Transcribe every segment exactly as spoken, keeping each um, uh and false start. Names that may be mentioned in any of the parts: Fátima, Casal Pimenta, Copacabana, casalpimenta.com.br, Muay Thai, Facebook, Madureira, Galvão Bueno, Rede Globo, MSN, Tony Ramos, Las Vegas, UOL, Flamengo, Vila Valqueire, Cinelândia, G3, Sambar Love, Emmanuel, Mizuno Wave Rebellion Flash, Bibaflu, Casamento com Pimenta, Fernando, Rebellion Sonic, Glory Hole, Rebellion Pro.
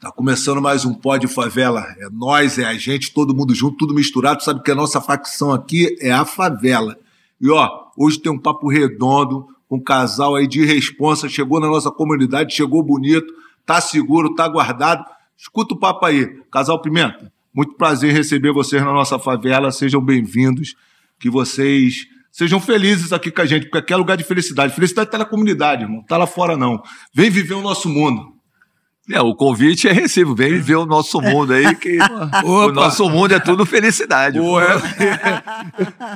Tá começando mais um Pó de Favela. É nós, é a gente, todo mundo junto, tudo misturado. Sabe que a nossa facção aqui é a favela. E ó, hoje tem um papo redondo com um casal aí de responsa. Chegou na nossa comunidade, chegou bonito, tá seguro, tá guardado. Escuta o papo aí. Casal Pimenta, muito prazer receber vocês na nossa favela. Sejam bem-vindos. Que vocês sejam felizes aqui com a gente, porque aqui é lugar de felicidade. Felicidade tá na comunidade, irmão. Tá lá fora, não. Vem viver o nosso mundo. É, o convite é recíproco, vem viver o nosso mundo aí, que o nosso mundo é tudo felicidade. Pô, é,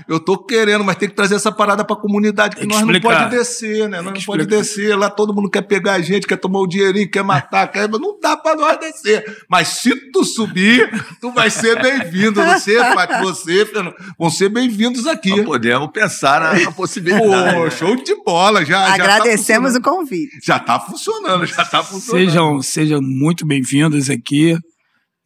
eu tô querendo, mas tem que trazer essa parada pra comunidade, que, que nós explicar. Não pode descer, né? Nós não explicar. Pode descer, lá todo mundo quer pegar a gente, quer tomar o dinheirinho, quer matar, quer... não dá pra nós descer. Mas se tu subir, tu vai ser bem-vindo, você, Fátima, você, Fernando, vão ser bem-vindos aqui. Nós podemos pensar na, na possibilidade. Pô, show de bola, já agradecemos já tá o convite. Já tá funcionando, já tá funcionando. Sejam Sejam muito bem-vindos aqui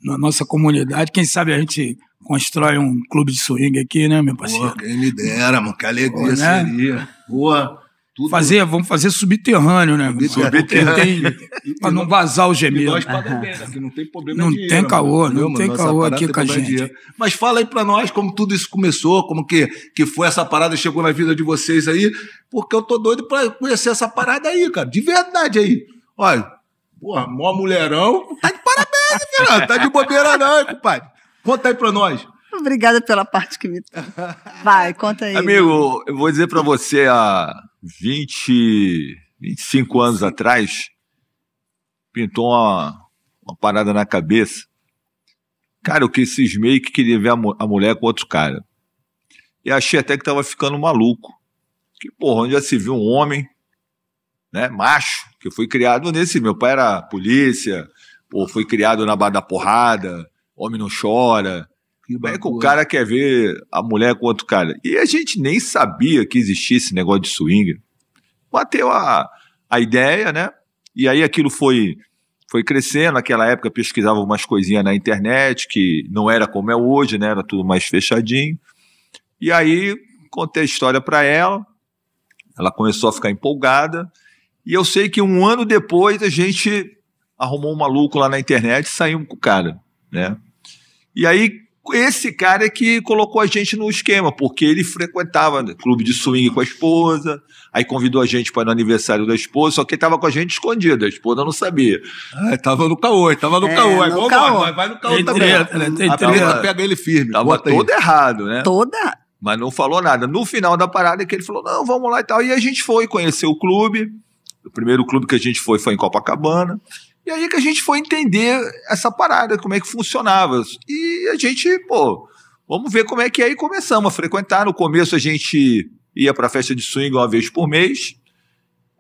na nossa comunidade. Quem sabe a gente constrói um clube de swing aqui, né, meu parceiro? Pô, quem me dera, mano. Que alegria, pô, né? Seria. Boa. Tudo... Fazer, vamos fazer subterrâneo, né? Subterrâneo. Tem, pra não vazar o gemido. Nós pagamos bem, né? Não tem problema não dinheiro, tem caô, não, não tem caô aqui com a gente. Dinheiro. Mas fala aí pra nós como tudo isso começou, como que, que foi essa parada, chegou na vida de vocês aí, porque eu tô doido pra conhecer essa parada aí, cara. De verdade aí. Olha... Porra, mó mulherão. Tá de parabéns, Fernando. Tá de bobeira não, hein, compadre. Conta aí pra nós. Obrigada pela parte que me... Vai, conta aí. Amigo, eu vou dizer pra você, há vinte, vinte e cinco anos atrás, pintou uma, uma parada na cabeça. Cara, eu cismei que queria ver a, a mulher com outro cara. E achei até que tava ficando maluco. Que porra, onde já se viu um homem, né, macho, que foi criado nesse... Meu pai era polícia, ou foi criado na barra da porrada, homem não chora. Como é que o cara quer ver a mulher com outro cara? E a gente nem sabia que existia esse negócio de swing. Bateu a, a ideia, né? E aí aquilo foi, foi crescendo. Naquela época pesquisava umas coisinhas na internet, que não era como é hoje, né? Era tudo mais fechadinho. E aí contei a história para ela, ela começou a ficar empolgada. E eu sei que um ano depois a gente arrumou um maluco lá na internet e saímos com o cara, né? E aí esse cara é que colocou a gente no esquema, porque ele frequentava clube de swing com a esposa, aí convidou a gente para ir no aniversário da esposa, só que ele tava com a gente escondido, a esposa não sabia. Ah, tava no caô, tava no é, caô, é igual caô. Vai, vai no caô também. A treta pega ele firme. Tava todo errado, né? Toda. Mas não falou nada. No final da parada que ele falou, não, vamos lá e tal. E a gente foi conhecer o clube. O primeiro clube que a gente foi foi em Copacabana. E aí que a gente foi entender essa parada, como é que funcionava. E a gente, pô, vamos ver como é que é. E começamos a frequentar. No começo a gente ia para a festa de swing uma vez por mês.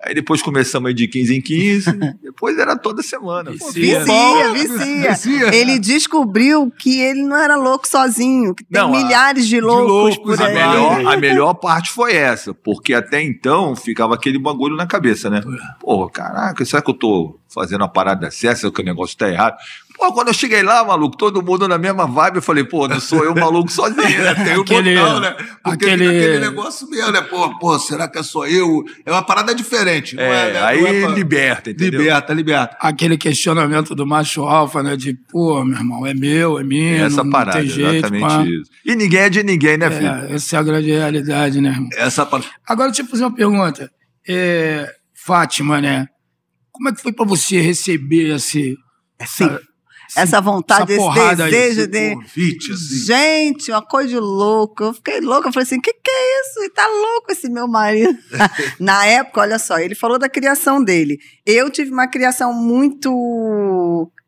Aí depois começamos de quinze em quinze. Depois era toda semana. Pô, vicia, pô, vicia, vicia. Ele descobriu que ele não era louco sozinho. Que tem não, milhares a, de loucos, de loucos por aí. A melhor, a melhor parte foi essa. Porque até então ficava aquele bagulho na cabeça, né? Pô, caraca, será que eu tô fazendo a parada certa? Será que o negócio tá errado? Pô, quando eu cheguei lá, maluco, todo mundo na mesma vibe, eu falei, pô, não sou eu maluco sozinho, né? Tem o botão, né? Porque aquele... aquele negócio mesmo, né? Pô, pô, será que é só eu? É uma parada diferente. Não é, é, né? Aí não é pra... liberta, entendeu? Liberta, liberta. Aquele questionamento do macho alfa, né? De, pô, meu irmão, é meu, é minha, essa não, parada, não tem jeito. Exatamente pá. Isso. E ninguém é de ninguém, né, filho? É, essa é a grande realidade, né, irmão? Essa parada. Agora, deixa eu fazer uma pergunta. É... Fátima, né? Como é que foi pra você receber esse... Sim. Sim, essa vontade, essa esse desejo aí, esse de... Convite, assim. Gente, uma coisa de louco. Eu fiquei louca, eu falei assim, o que que é isso? E tá louco esse meu marido. Na época, olha só, ele falou da criação dele. Eu tive uma criação muito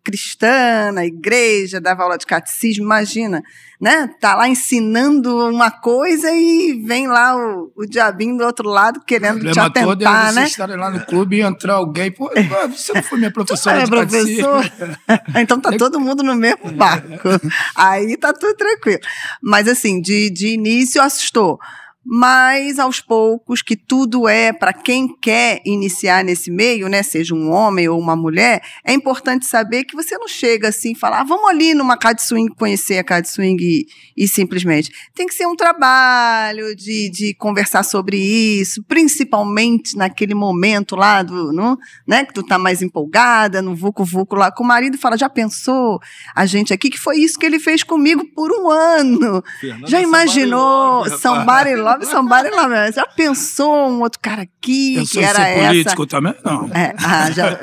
cristã, na igreja, dava aula de catecismo, imagina, né? Tá lá ensinando uma coisa e vem lá o, o diabinho do outro lado querendo te atentar, né? Vocês estarem lá no clube e entrar alguém, pô, você não foi minha professora de professor? Catecismo. Então tá todo mundo no mesmo barco. Aí tá tudo tranquilo. Mas assim, de, de início assustou. mas aos poucos, que tudo é, para quem quer iniciar nesse meio, né, seja um homem ou uma mulher, é importante saber que você não chega assim e fala, ah, vamos ali numa card swing, conhecer a card swing e, e simplesmente. Tem que ser um trabalho de, de conversar sobre isso, principalmente naquele momento lá, do, no, né, que tu tá mais empolgada, no vucu-vucu lá com o marido, fala, já pensou a gente aqui, que foi isso que ele fez comigo por um ano. Fernando, já imaginou? Sambar Love. Somebody Love. Já pensou um outro cara aqui? Eu que era essa? Político também? Não. É, ah, já,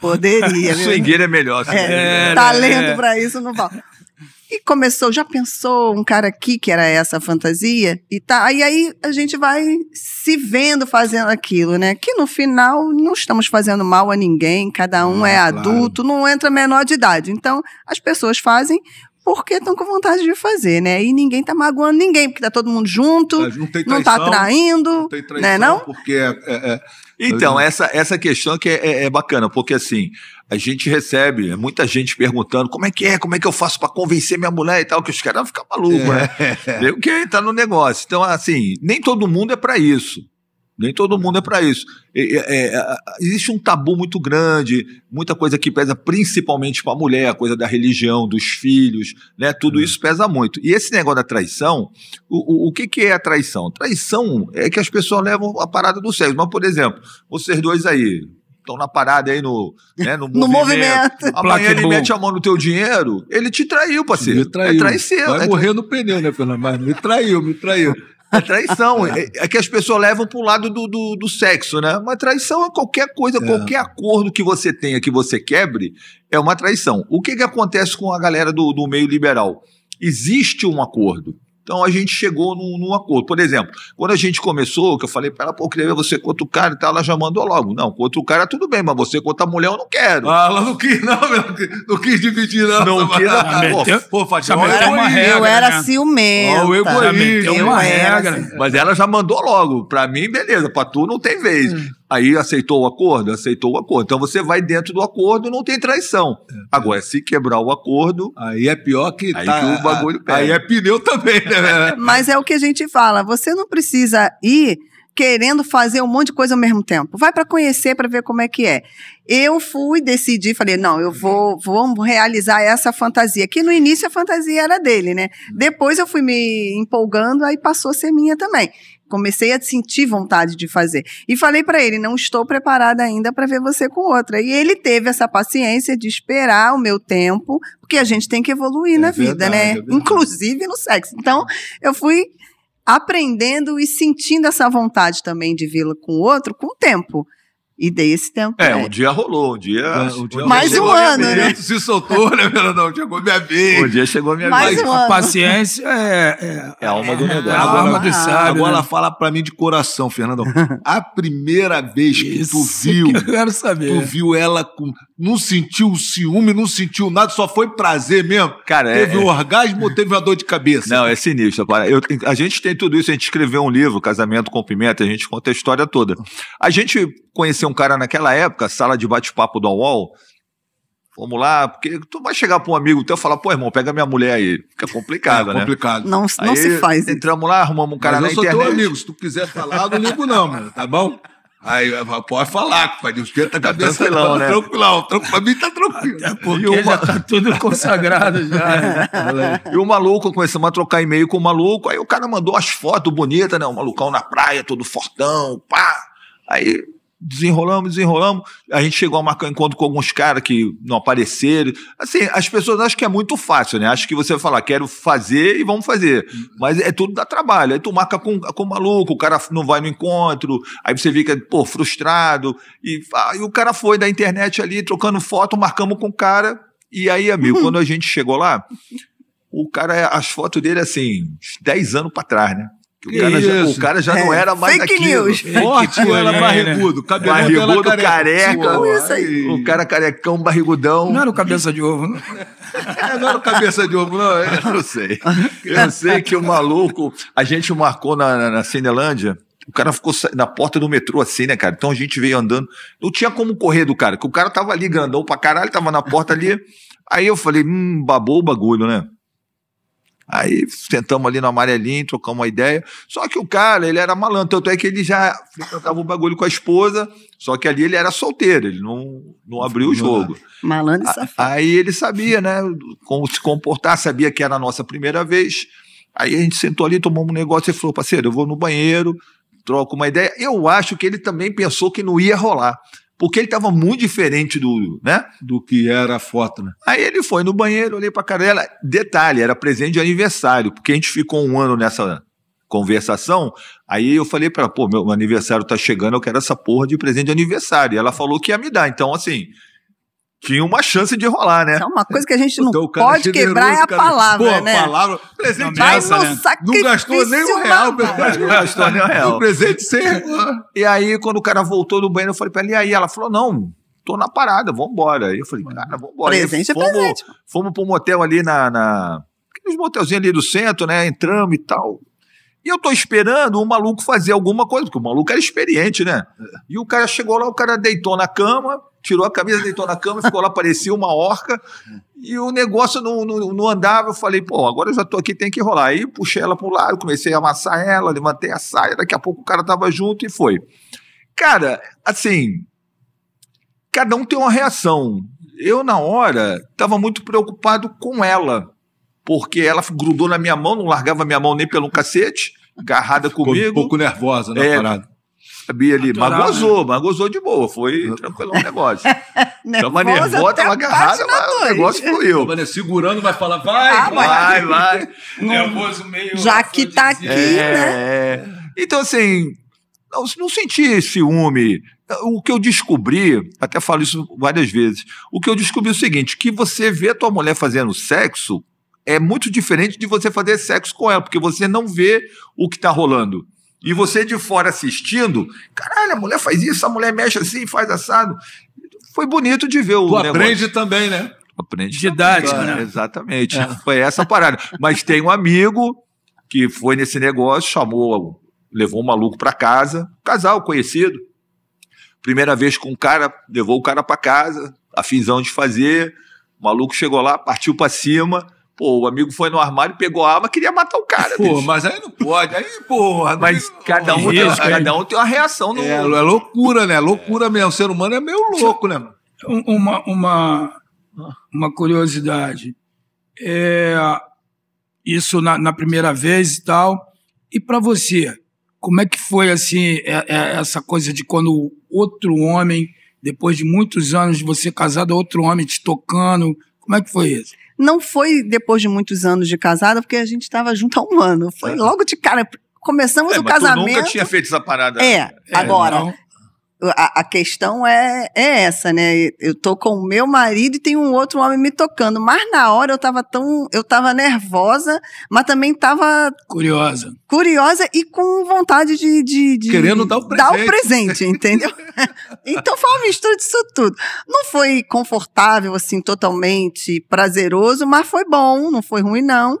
poderia. Swingueira é melhor. É, é, talento é. Pra isso não vale. E começou, já pensou um cara aqui que era essa fantasia? E tá, e aí a gente vai se vendo fazendo aquilo, né? Que no final não estamos fazendo mal a ninguém, cada um ah, é adulto, claro. Não entra menor de idade. Então as pessoas fazem porque estão com vontade de fazer, né? E ninguém tá magoando ninguém, porque tá todo mundo junto, não, tem traição, não tá traindo, não tem traição, né, não? Porque é, é, é, então, essa, essa questão que é, é, é bacana, porque assim, a gente recebe muita gente perguntando como é que é, como é que eu faço para convencer minha mulher e tal, que os caras ficam malucos, é. Né? Meio que tá no negócio. Então, assim, nem todo mundo é para isso. Nem todo mundo é para isso. É, é, é, existe um tabu muito grande, muita coisa que pesa principalmente para a mulher, a coisa da religião, dos filhos, né? Tudo isso pesa muito. E esse negócio da traição, o, o, o que, que é a traição? Traição é que as pessoas levam a parada do sexo. Mas, por exemplo, vocês dois aí estão na parada aí no, né, no, no movimento. movimento. Amanhã ele mete a mão no teu dinheiro, ele te traiu, parceiro. Me traiu. É traiceiro. Vai é morrer tra... no pneu, né, Fernando? Mas me traiu, me traiu. É traição, é. É que as pessoas levam pro lado do, do, do sexo, né? Mas traição é qualquer coisa, é. Qualquer acordo que você tenha, que você quebre, é uma traição. O que que acontece com a galera do, do meio liberal? Existe um acordo. Então a gente chegou num, num acordo. Por exemplo, quando a gente começou, que eu falei para ela, pô, eu queria ver você contra o cara e tal, ela já mandou logo. Não, contra o cara tudo bem, mas você contra a mulher eu não quero. Ah, ela não quis, não, meu, não quis dividir, não. Não, não quis, não. Pô, pô, Fátima, eu, eu era, uma regra, eu era né? ciumenta. Oh, eu eu uma, uma regra. regra. Mas ela já mandou logo. Para mim, beleza, para tu não tem vez. Hum. Aí aceitou o acordo? Aceitou o acordo. Então você vai dentro do acordo, não tem traição. É, agora, se quebrar o acordo... Aí é pior que... Aí tá, que o bagulho pega. Aí é pneu também, né? Mas é o que a gente fala, você não precisa ir querendo fazer um monte de coisa ao mesmo tempo. Vai para conhecer, para ver como é que é. Eu fui, decidi, falei, não, eu vou, vou realizar essa fantasia. Que no início a fantasia era dele, né? Depois eu fui me empolgando, aí passou a ser minha também. Comecei a sentir vontade de fazer. E falei para ele, não estou preparada ainda para ver você com outra. E ele teve essa paciência de esperar o meu tempo, porque a gente tem que evoluir é na verdade, vida, né? É inclusive no sexo. Então, eu fui aprendendo e sentindo essa vontade também de vê-la com o outro com o tempo. E dei esse tempo. É, um dia rolou, um dia... Um dia mais um ano, né? Se soltou, né, Fernando? Chegou minha vez. Um dia chegou minha vez. Um a ano. Paciência é... É, é a alma do negócio. É a alma do sábio. Agora ela fala pra mim de coração, Fernando. A primeira vez que tu viu... Que eu quero saber. Tu viu ela com... Não sentiu ciúme, não sentiu nada, só foi prazer mesmo. Cara, teve é, um é. orgasmo ou teve uma dor de cabeça? Não, é sinistro. Eu, a gente tem tudo isso, a gente escreveu um livro, Casamento com Pimenta, a gente conta a história toda. A gente conheceu um cara naquela época, sala de bate-papo do U O L, vamos lá, porque tu vai chegar para um amigo teu e falar, pô, irmão, pega minha mulher aí, fica complicado, é, né? complicado. Não, não aí, se faz. Entramos lá, arrumamos um cara mas na eu internet. Eu sou teu amigo, se tu quiser falar, eu não ligo não, mano, tá bom? Aí pode falar, pai, os caras tá cabeça tranquilão, né? Tranquilão, tranquilo, pra mim tá tranquilo. Até porque uma... já tá tudo consagrado já. E o maluco, começamos a trocar e-mail com o maluco, aí o cara mandou as fotos bonitas, né? O malucão na praia, todo fortão, pá. Aí... Desenrolamos, desenrolamos. A gente chegou a marcar encontro com alguns caras que não apareceram. Assim, as pessoas acham que é muito fácil, né? Acham que você vai falar, quero fazer e vamos fazer. Mas é tudo dá trabalho. Aí tu marca com, com o maluco, o cara não vai no encontro, aí você fica, pô, frustrado. E, e o cara foi da internet ali, trocando foto, marcamos com o cara. E aí, amigo, quando a gente chegou lá, o cara, as fotos dele, assim, dez anos pra trás, né? O cara, já, o cara já é. não era mais Fake aquilo. News. Forte, era é, barrigudo. Né? Barrigudo, careca. Uou, o cara carecão, barrigudão. Não era o cabeça de ovo, não. É, não era o cabeça de ovo, não. Eu não sei. Eu sei que o maluco... A gente marcou na, na, na Cinelândia. O cara ficou na porta do metrô assim, né, cara? Então a gente veio andando. Não tinha como correr do cara, porque o cara tava ali, grandão pra caralho, tava na porta ali. Aí eu falei, hum, babou o bagulho, né? Aí sentamos ali no amarelinho, trocamos uma ideia. Só que o cara, ele era malandro, tanto é que ele já tentava um bagulho com a esposa, só que ali ele era solteiro, ele não, não abriu o jogo. Malandro e safado. Aí ele sabia, né, como se comportar, sabia que era a nossa primeira vez. Aí a gente sentou ali, tomamos um negócio e falou, parceiro, eu vou no banheiro, troco uma ideia. Eu acho que ele também pensou que não ia rolar, porque ele estava muito diferente do, né? Do que era a foto, né? Aí ele foi no banheiro, olhei pra cara dela. Detalhe, era presente de aniversário, porque a gente ficou um ano nessa conversação. Aí eu falei pra ela, pô, meu aniversário tá chegando, eu quero essa porra de presente de aniversário. E ela falou que ia me dar, então assim... Tinha uma chance de rolar, né? É uma coisa que a gente não então, pode quebrar é a palavra, pô, né? Pô, a palavra... Presente essa, né? Não gastou nem um real. Não gastou nem um real. O presente sem... E aí, quando o cara voltou do banheiro, eu falei pra ela, e aí? Ela falou, não, tô na parada, vambora. Aí eu falei, cara, vambora. Presente fomos, é presente. Fomos pra um motel ali na... na... Aqueles motelzinhos ali do centro, né? Entramos e tal. E eu tô esperando o maluco fazer alguma coisa, porque o maluco era experiente, né? E o cara chegou lá, o cara deitou na cama... Tirou a camisa, deitou na cama, ficou lá, parecia uma orca. E o negócio não, não, não andava. Eu falei, pô, agora eu já tô aqui, tem que rolar. Aí puxei ela pro lado, comecei a amassar ela, levantei a saia. Daqui a pouco o cara tava junto e foi. Cara, assim, cada um tem uma reação. Eu, na hora, tava muito preocupado com ela, porque ela grudou na minha mão, não largava minha mão nem pelo cacete, agarrada ficou comigo. Um pouco nervosa, né, parada? Sabia ali, magozou, né? Magozou de boa, foi tranquilo o negócio. Tava nervosa, tava agarrada, mas o negócio fluiu. Segurando, vai falar, vai, ah, vai, vai. vai. Nervoso meio... Já que tá aqui, é, né? Então, assim, não, não senti ciúme. O que eu descobri, até falo isso várias vezes, o que eu descobri é o seguinte, que você vê a tua mulher fazendo sexo é muito diferente de você fazer sexo com ela, porque você não vê o que tá rolando. E você de fora assistindo, caralho, a mulher faz isso, a mulher mexe assim, faz assado. Foi bonito de ver o negócio. Tu aprende também, né? Aprende didática, né? Exatamente. É. Foi essa parada. Mas tem um amigo que foi nesse negócio, chamou, levou um maluco pra casa, um casal conhecido. Primeira vez com o cara, levou o cara pra casa, afinzão de fazer. O maluco chegou lá, partiu pra cima. Pô, o amigo foi no armário, pegou a arma, queria matar o cara. Pô, bicho. Mas aí não pode. Aí, porra. Mas cada um, risco, tem, cada um tem uma reação. No... É, é loucura, né? Loucura é. mesmo. O ser humano é meio louco, né, mano? Uma, uma, uma curiosidade. É, isso na, na primeira vez e tal. E pra você, como é que foi, assim, é, é essa coisa de quando outro homem, depois de muitos anos de você casado, outro homem te tocando... Como é que foi isso? Não foi depois de muitos anos de casada, porque a gente estava junto há um ano. Foi é. logo de cara. Começamos é, o mas casamento. Tu nunca tinha feito essa parada. É, é agora. A, a questão é, é essa, né? Eu tô com o meu marido e tem um outro homem me tocando. Mas na hora eu estava tão. Eu estava nervosa, mas também estava. Curiosa. Curiosa e com vontade de. de, de Querendo dar o presente. Dar o presente, entendeu? Então foi uma mistura disso tudo. Não foi confortável, assim, totalmente prazeroso, mas foi bom, não foi ruim, não.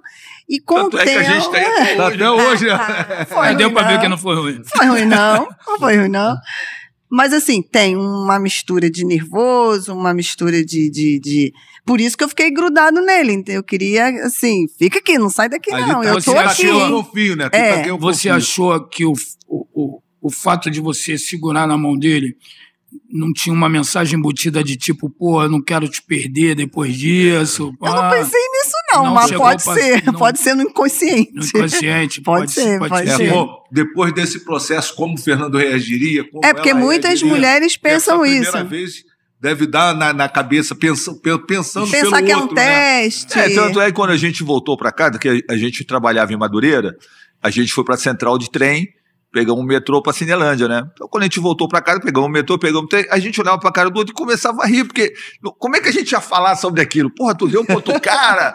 E com o tempo... Tanto é que a gente tá até hoje. Até hoje. Mas deu pra ver que não foi ruim. Foi ruim, não. Não foi ruim, não. Mas, assim, tem uma mistura de nervoso, uma mistura de... de, de... Por isso que eu fiquei grudado nele. Eu queria, assim, fica aqui, não sai daqui, não. Eu tô aqui. Você achou um fio, né? É. Você achou que o, o, o fato de você segurar na mão dele... Não tinha uma mensagem embutida de tipo, pô, eu não quero te perder depois disso. Pá. Eu não pensei nisso, não, não mas pode pra, ser. Não, pode ser no inconsciente. No inconsciente, pode, pode ser. Pode pode ser. ser. É, bom, depois desse processo, como o Fernando reagiria? Como é porque muitas reagiria, mulheres pensam isso. Primeira vez deve dar na, na cabeça, pensando, pensando pelo outro, que é um né? teste. É, tanto é que quando a gente voltou para casa, que a gente trabalhava em Madureira, a gente foi para a central de trem. Pegamos um metrô para Cinelândia, né? Então, quando a gente voltou para casa, pegamos um metrô, pegamos um trem, a gente olhava para a cara do outro e começava a rir, porque como é que a gente ia falar sobre aquilo? Porra, tu deu um ponto, cara!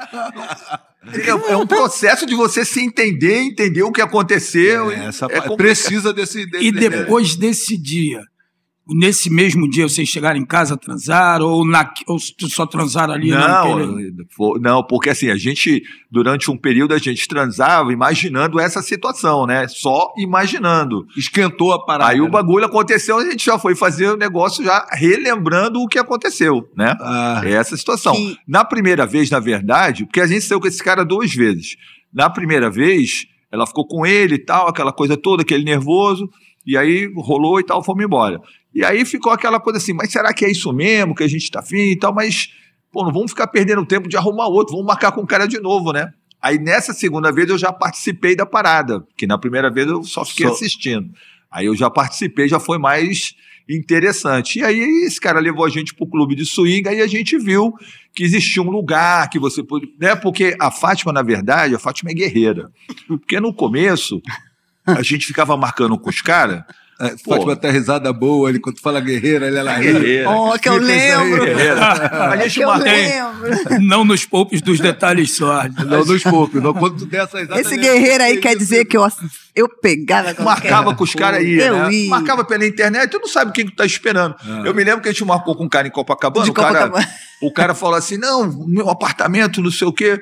É um processo de você se entender, entender o que aconteceu. É, essa é precisa desse, desse... E depois desse dia, nesse mesmo dia, vocês chegaram em casa, transaram, ou, na, ou só transaram ali? Não, não, não, porque assim, a gente, durante um período, a gente transava imaginando essa situação, né? Só imaginando. Esquentou a parada. Aí o bagulho aconteceu, a gente já foi fazer o negócio já relembrando o que aconteceu, né? Ah. Essa situação. E... Na primeira vez, na verdade, porque a gente saiu com esse cara duas vezes. Na primeira vez, ela ficou com ele e tal, aquela coisa toda, aquele nervoso, e aí rolou e tal, fomos embora. E aí ficou aquela coisa assim, mas será que é isso mesmo que a gente tá afim e tal? Mas, pô, não vamos ficar perdendo tempo de arrumar outro, vamos marcar com o cara de novo, né? Aí nessa segunda vez eu já participei da parada, que na primeira vez eu só fiquei só... assistindo. Aí eu já participei, já foi mais interessante. E aí esse cara levou a gente pro clube de swing, aí a gente viu que existia um lugar que você podia... Né? Porque a Fátima, na verdade, a Fátima é guerreira. Porque no começo a gente ficava marcando com os caras... É, Fátima tá risada boa, ele, quando fala guerreira, ele é lá. Guerreira. Oh, que eu lembro! A gente é lembro. Não nos poupes dos detalhes só. Não nos poupes. Não, quando dessa risada, esse guerreiro aí quer dizer que eu, eu pegava... Marcava era. Com os caras aí, né? Marcava pela internet, tu não sabe quem tu tá esperando. É. Eu me lembro que a gente marcou com um cara em Copacabana, o cara, Copacabana. O cara falou assim, não, meu apartamento, não sei o quê.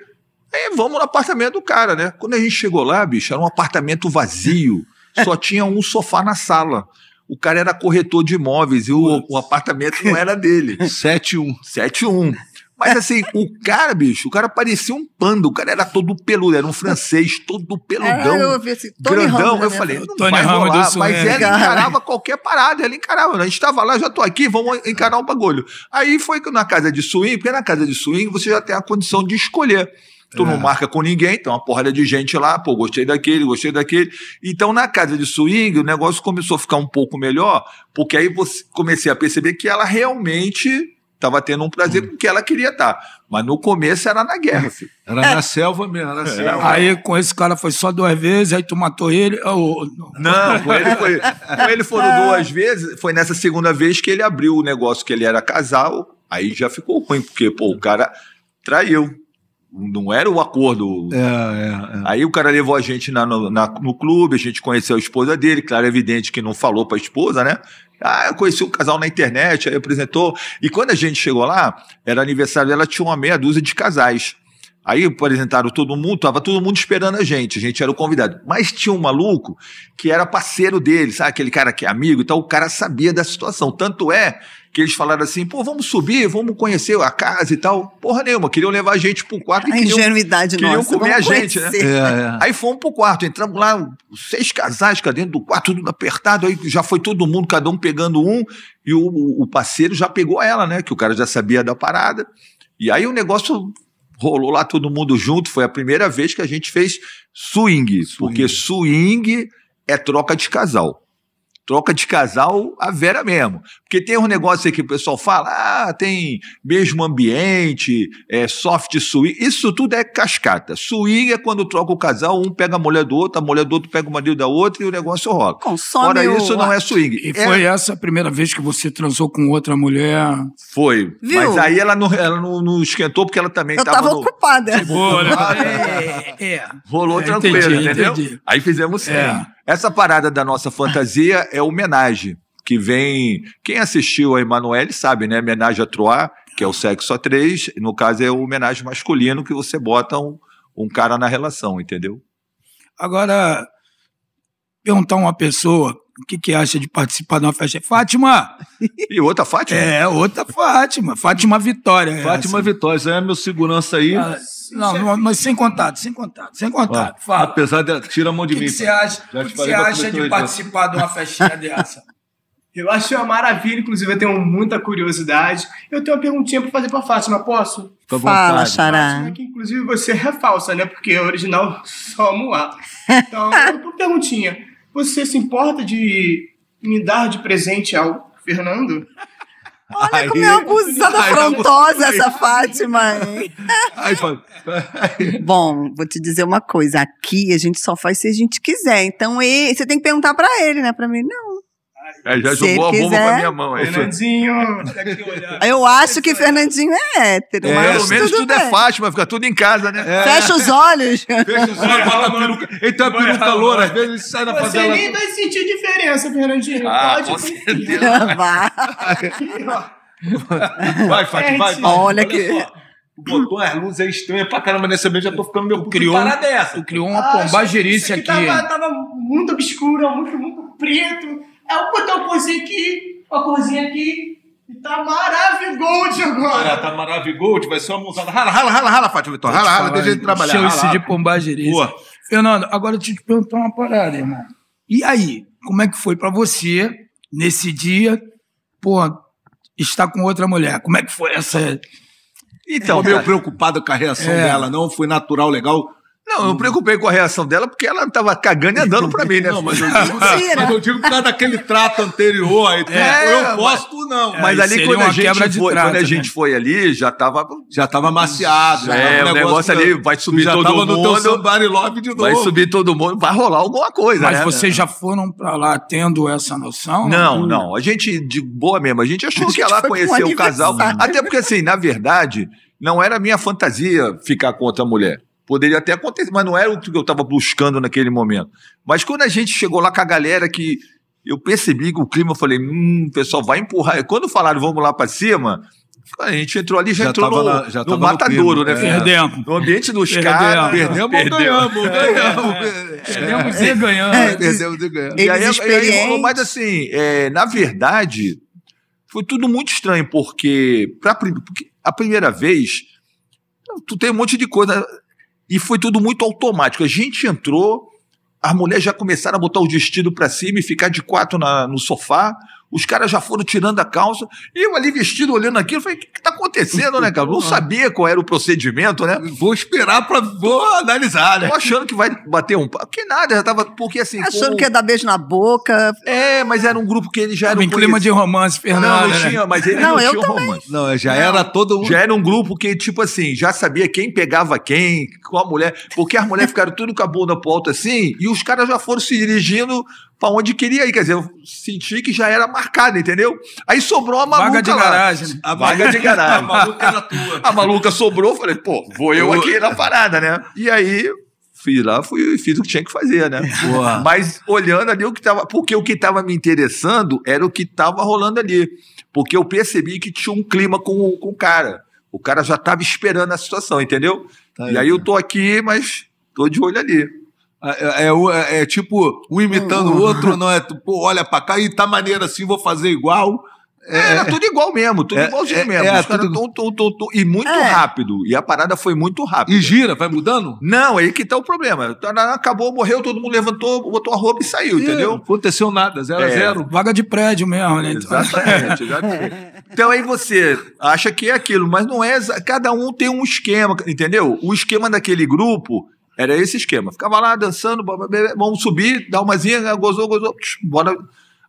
Aí vamos no apartamento do cara, né? Quando a gente chegou lá, bicho, era um apartamento vazio. Só tinha um sofá na sala. O cara era corretor de imóveis e o, o apartamento não era dele. sete um. sete um. Mas assim, o cara, bicho, o cara parecia um panda. O cara era todo peludo, era um francês, todo peludão. É, eu vi assim, Tony grandão. Ramos, eu né? falei, não Tony vai Ramos rolar. Mas ela encarava qualquer parada, ela encarava. A gente estava lá, já tô aqui, vamos encarar um bagulho. Aí foi na casa de swing, porque na casa de swing você já tem a condição de escolher. Tu é. Não marca com ninguém, tem uma porrada de gente lá, pô, gostei daquele, gostei daquele. Então, na casa de swing, o negócio começou a ficar um pouco melhor, porque aí você comecei a perceber que ela realmente estava tendo um prazer com o que ela queria estar. Mas no começo era na guerra, filho. Era é. na selva mesmo, era na é. selva. Aí com esse cara foi só duas vezes, aí tu matou ele. Ou... Não, com ele, foi, com ele foram é. duas vezes, foi nessa segunda vez que ele abriu o negócio que ele era casal, aí já ficou ruim, porque, pô, o cara traiu. Não era o acordo. É, é, é. Aí o cara levou a gente na, no, na, no clube, a gente conheceu a esposa dele, claro, é evidente que não falou pra esposa, né? Ah, eu conheci o casal na internet, aí apresentou. E quando a gente chegou lá, era aniversário dela, tinha uma meia dúzia de casais. Aí apresentaram todo mundo, tava todo mundo esperando a gente, a gente era o convidado. Mas tinha um maluco que era parceiro dele, sabe? Aquele cara que é amigo e tal, o cara sabia da situação. Tanto é... que eles falaram assim, pô, vamos subir, vamos conhecer a casa e tal. Porra nenhuma, queriam levar a gente pro quarto e a queriam, ingenuidade queriam nossa, comer a gente, né? É, é. Aí fomos pro quarto, entramos lá, seis casais cá dentro do quarto, tudo apertado, aí já foi todo mundo, cada um pegando um, e o, o parceiro já pegou ela, né? Que o cara já sabia da parada. E aí o negócio rolou lá, todo mundo junto, foi a primeira vez que a gente fez swing, swing. Porque swing é troca de casal. Troca de casal a vera mesmo. Porque tem um negócio aí que o pessoal fala, ah, tem mesmo ambiente, é, soft swing, isso tudo é cascata. Swing é quando troca o casal, um pega a mulher do outro, a mulher do outro pega o marido da outra e o negócio rola. Consome Fora o... isso não é swing. E é... foi essa a primeira vez que você transou com outra mulher? Foi. Viu? Mas aí ela não, ela não, não esquentou porque ela também estava... Eu estava no... ocupada. Tipo, é, é, é. Rolou é, tranquilo, entendi, entendeu? Entendi. Aí fizemos sim. É. Essa parada da nossa fantasia é homenagem, que vem... Quem assistiu a Emmanuel sabe, né? Homenagem à Trois, que é o sexo a três. No caso, é o homenagem masculino que você bota um, um cara na relação, entendeu? Agora, perguntar a uma pessoa o que, que acha de participar de uma festa. Fátima! E outra Fátima? É, outra Fátima. Fátima Vitória. É Fátima essa. Vitória. Isso é meu segurança aí... Ah, não, mas sem contato, sem contato, sem contato. Ah, fala. Apesar de... Tira a mão de que mim. O que você acha, que que você acha de participar de uma festinha dessa? Eu acho uma maravilha, inclusive eu tenho muita curiosidade. Eu tenho uma perguntinha para fazer para a Fátima, posso? Fica à vontade. Fala, Xará. Que, inclusive você é falsa, né? Porque é original só Moá. Então, uma perguntinha. Você se importa de me dar de presente ao Fernando? Olha aí, como é abusada, afrontosa essa Fátima, hein? Aí, aí. Bom, vou te dizer uma coisa. Aqui a gente só faz se a gente quiser. Então e, você tem que perguntar pra ele, né? Pra mim, não. Aí, já se jogou a quiser, bomba pra minha mão. Aí, Fernandinho, eu acho que Fernandinho é hétero. É, mas pelo menos tudo, tudo é Fátima, fica tudo em casa, né? É. Fecha os olhos. Fecha os olhos, fala a peruca. Ele tem uma peruca loura, às vezes sai na fazenda. Você nem vai sentir diferença, Fernandinho. Ah, pode sentir. Vai, Fátima, vai. Olha que... Botou as luzes aí estranhas pra caramba nessa mesa, já tô ficando meu criou. Parada é essa? Tu criou uma pombageirice aqui. Tava, tava muito obscura, muito, muito preto. Eu botei uma corzinha aqui, uma corzinha aqui, Tá maravigold agora. Ah, tá maravigold, vai ser uma montada. Rala, rala, rala, rala, Fátima Vitor. Rala, rala, deixa ele trabalhar. Deixa eu isso de pombagerês. Fernando, agora eu te perguntar uma parada, irmão. E aí, como é que foi pra você, nesse dia, pô, estar com outra mulher? Como é que foi essa... Então, eu meio preocupado com a reação é. dela, não? Foi natural, legal... Não, eu não me preocupei com a reação dela, porque ela tava cagando e andando pra mim, né? Não, mas eu digo, mas eu digo por causa daquele trato anterior, aí, é, eu posso, tu não. É, mas ali, quando a, gente foi, trato, quando a gente né? foi ali, já tava... Já tava amaciado. Já é, tava o negócio ali, vai subir todo mundo. Já tava no teu Sambar Love de novo. Vai subir todo mundo, vai rolar alguma coisa, mas né? Mas vocês já foram pra lá tendo essa noção? Não, não. A gente, de boa mesmo, a gente achou a gente que ia lá conhecer o casal. Até porque, assim, na verdade, não era minha fantasia ficar com outra mulher. Poderia até acontecer, mas não era o que eu estava buscando naquele momento. Mas quando a gente chegou lá com a galera que... Eu percebi que o clima, eu falei, hum, o pessoal vai empurrar. Quando falaram, vamos lá para cima, a gente entrou ali, já, já entrou no, lá, já no matadouro, no clima, né? É. Perdemos. No ambiente dos caras. Perdemos ou ganhamos. Perdemos e ganhamos. Perdemos e ganhamos. E aí, aí falou, mas assim, é, na verdade, foi tudo muito estranho, porque, pra, porque a primeira vez, tu tem um monte de coisa... E foi tudo muito automático. A gente entrou, as mulheres já começaram a botar o vestido para cima e ficar de quatro na, no sofá. Os caras já foram tirando a calça. E eu ali vestido, olhando aquilo, falei, o que que tá acontecendo, né, cara? Não sabia qual era o procedimento, né? Vou esperar para vou analisar, né? Tô achando que vai bater um papo. Que nada, já tava... Porque assim... Achando com... que ia dar beijo na boca. É, mas era um grupo que ele já era... Um clima de romance, Fernando. Não, não tinha, mas ele não, não tinha também. romance. Não, já não. era todo... Já era um grupo que, tipo assim, já sabia quem pegava quem, qual a mulher. Porque as mulheres ficaram tudo com a bunda pro alto assim, e os caras já foram se dirigindo... pra onde queria ir, quer dizer, eu senti que já era marcada, entendeu? Aí sobrou a maluca Vaga de lá. garagem. A vaga de garagem. A maluca era tua. A maluca sobrou, falei, pô, vou eu aqui na parada, né? E aí, fui lá, fui, fiz o que tinha que fazer, né? Boa. Mas olhando ali o que tava... Porque o que tava me interessando era o que tava rolando ali. Porque eu percebi que tinha um clima com, com o cara. O cara já tava esperando a situação, entendeu? Tá aí, e aí eu tô aqui, mas tô de olho ali. É, é, é tipo, um imitando o outro, não é? Pô, olha pra cá e tá maneiro assim, vou fazer igual. É, é, era tudo igual mesmo, tudo é, igualzinho é, mesmo. É, Os caras tudo... tão, tão, tão, e muito é. rápido. E a parada foi muito rápida. E gira, vai mudando? Não, aí que tá o problema. Acabou, morreu, todo mundo levantou, botou a roupa e saiu, e, entendeu? Aconteceu nada, zero é. a zero. Vaga de prédio mesmo, né? Exatamente, exatamente. Então aí você acha que é aquilo, mas não é. Cada um tem um esquema, entendeu? O esquema daquele grupo... Era esse esquema. Ficava lá dançando, vamos subir, dar uma zinha, gozou, gozou, bora.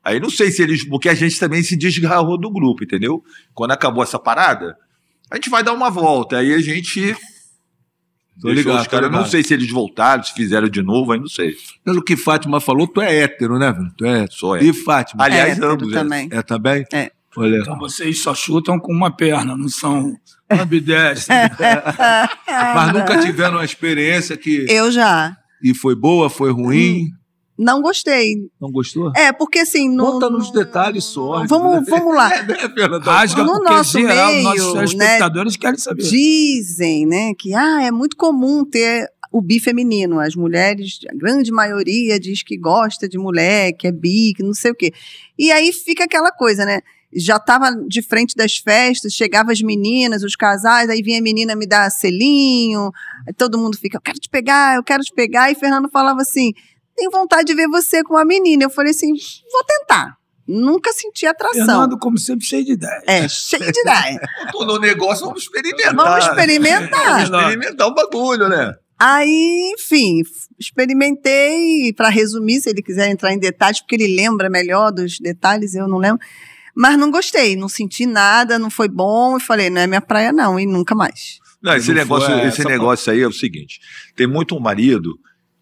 Aí não sei se eles... Porque a gente também se desgarrou do grupo, entendeu? Quando acabou essa parada, a gente vai dar uma volta. Aí a gente... Tô ligado, os caras, não sei se eles voltaram, se fizeram de novo, aí não sei. Pelo que Fátima falou, tu é hétero, né, velho? Tu é... Sou hétero. E Fátima? Aliás, é ambos. Também. É, é também? É. Olha. Então vocês só chutam com uma perna, não são... Mas nunca tiveram uma experiência que... Eu já. E foi boa, foi ruim? Não gostei. Não gostou? É, porque assim... No, Conta nos no... detalhes só. Vamos, vamos lá. É, né, Fernando? Rasga, no porque nosso geral, meio, nossos espectadores né, querem saber. Dizem, né, que ah, é muito comum ter o bi feminino. As mulheres, a grande maioria, diz que gosta de mulher, que é bi, que não sei o quê. E aí fica aquela coisa, né? Já estava de frente das festas, chegava as meninas, os casais, aí vinha a menina me dar selinho, todo mundo fica, eu quero te pegar, eu quero te pegar, e Fernando falava assim, tenho vontade de ver você com uma menina. Eu falei assim, vou tentar. Nunca senti atração. Fernando, como sempre, cheio de ideia. É, cheio de ideia. Todo negócio, vamos experimentar. Vamos experimentar. Vamos experimentar o bagulho, né? Aí, enfim, experimentei, para resumir, se ele quiser entrar em detalhes, porque ele lembra melhor dos detalhes, eu não lembro. Mas não gostei, não senti nada, não foi bom, e falei, não é minha praia não, e nunca mais. Não, esse não negócio, foi, esse negócio aí é o seguinte, tem muito um marido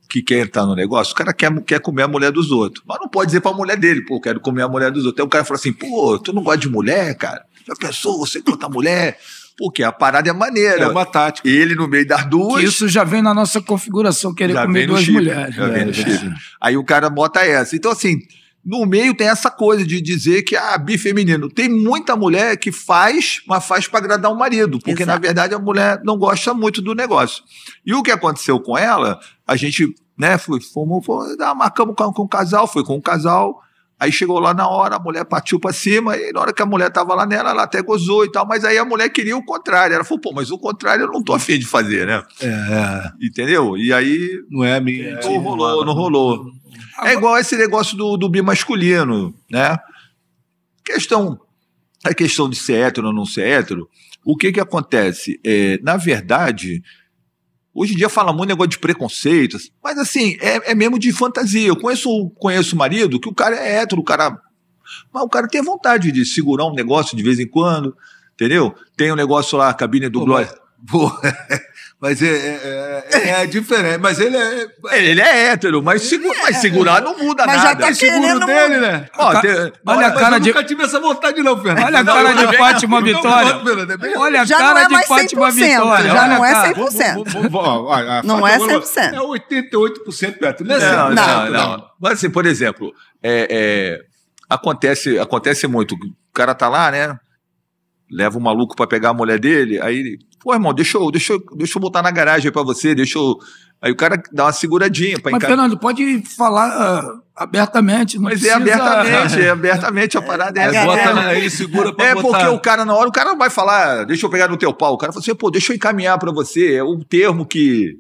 que quer entrar no negócio, o cara quer, quer comer a mulher dos outros, mas não pode dizer pra mulher dele, pô, eu quero comer a mulher dos outros. Aí o cara fala assim, pô, tu não gosta de mulher, cara? Já pensou, você conta mulher... Porque a parada é maneira. É uma tática. Ele no meio das duas... Que isso já vem na nossa configuração, querer já comer duas chip, mulheres. Já vem no chip. Aí o cara bota essa. Então assim... No meio tem essa coisa de dizer que ah, bifeminino. Tem muita mulher que faz, mas faz para agradar o marido, porque Exato. na verdade a mulher não gosta muito do negócio. E o que aconteceu com ela, a gente, né, foi, fomos, fomos, marcamos com, com o casal, foi com o casal, Aí chegou lá na hora, a mulher partiu para cima, e na hora que a mulher estava lá nela, ela até gozou e tal, mas aí a mulher queria o contrário. Ela falou, pô, mas o contrário eu não tô afim de fazer, né? É. Entendeu? E aí... Não é a minha... Não rolou, não rolou. É igual esse negócio do, do bimasculino, né? Questão... A questão de ser hétero ou não ser hétero, o que que acontece? É, na verdade... Hoje em dia fala muito negócio de preconceito, mas assim, é, é mesmo de fantasia. Eu conheço, conheço o marido, que o cara é hétero, o cara... Mas o cara tem vontade de segurar um negócio de vez em quando, entendeu? Tem um negócio lá, a cabine do Glória... Mas é, é, é, é diferente. Mas ele é... Ele é hétero, mas, segura, é, mas segurar não muda mas nada. Mas já tá seguro dele, muda. Né? Ó, ca... tem... Olha, olha a cara de... Eu nunca tive essa vontade não, Fernando. Olha a cara de Fátima Vitória. Olha a cara de Fátima Vitória. Já não é cem por cento. Não é cem por cento. É oitenta e oito por cento hétero. Não, não, não, não. Mas assim, por exemplo, é, é, acontece, acontece muito. O cara tá lá, né? Leva o maluco pra pegar a mulher dele, aí... Pô, irmão, deixa eu, deixa, eu, deixa eu botar na garagem pra você, deixa eu... Aí o cara dá uma seguradinha pra encarar. Mas, Fernando, pode falar uh, abertamente. Não Mas precisa... é abertamente, é abertamente a parada. É, é, é, bota, é, ele segura pra é botar. Porque o cara, na hora, o cara não vai falar, deixa eu pegar no teu pau. O cara fala assim, pô, deixa eu encaminhar pra você. É um termo que...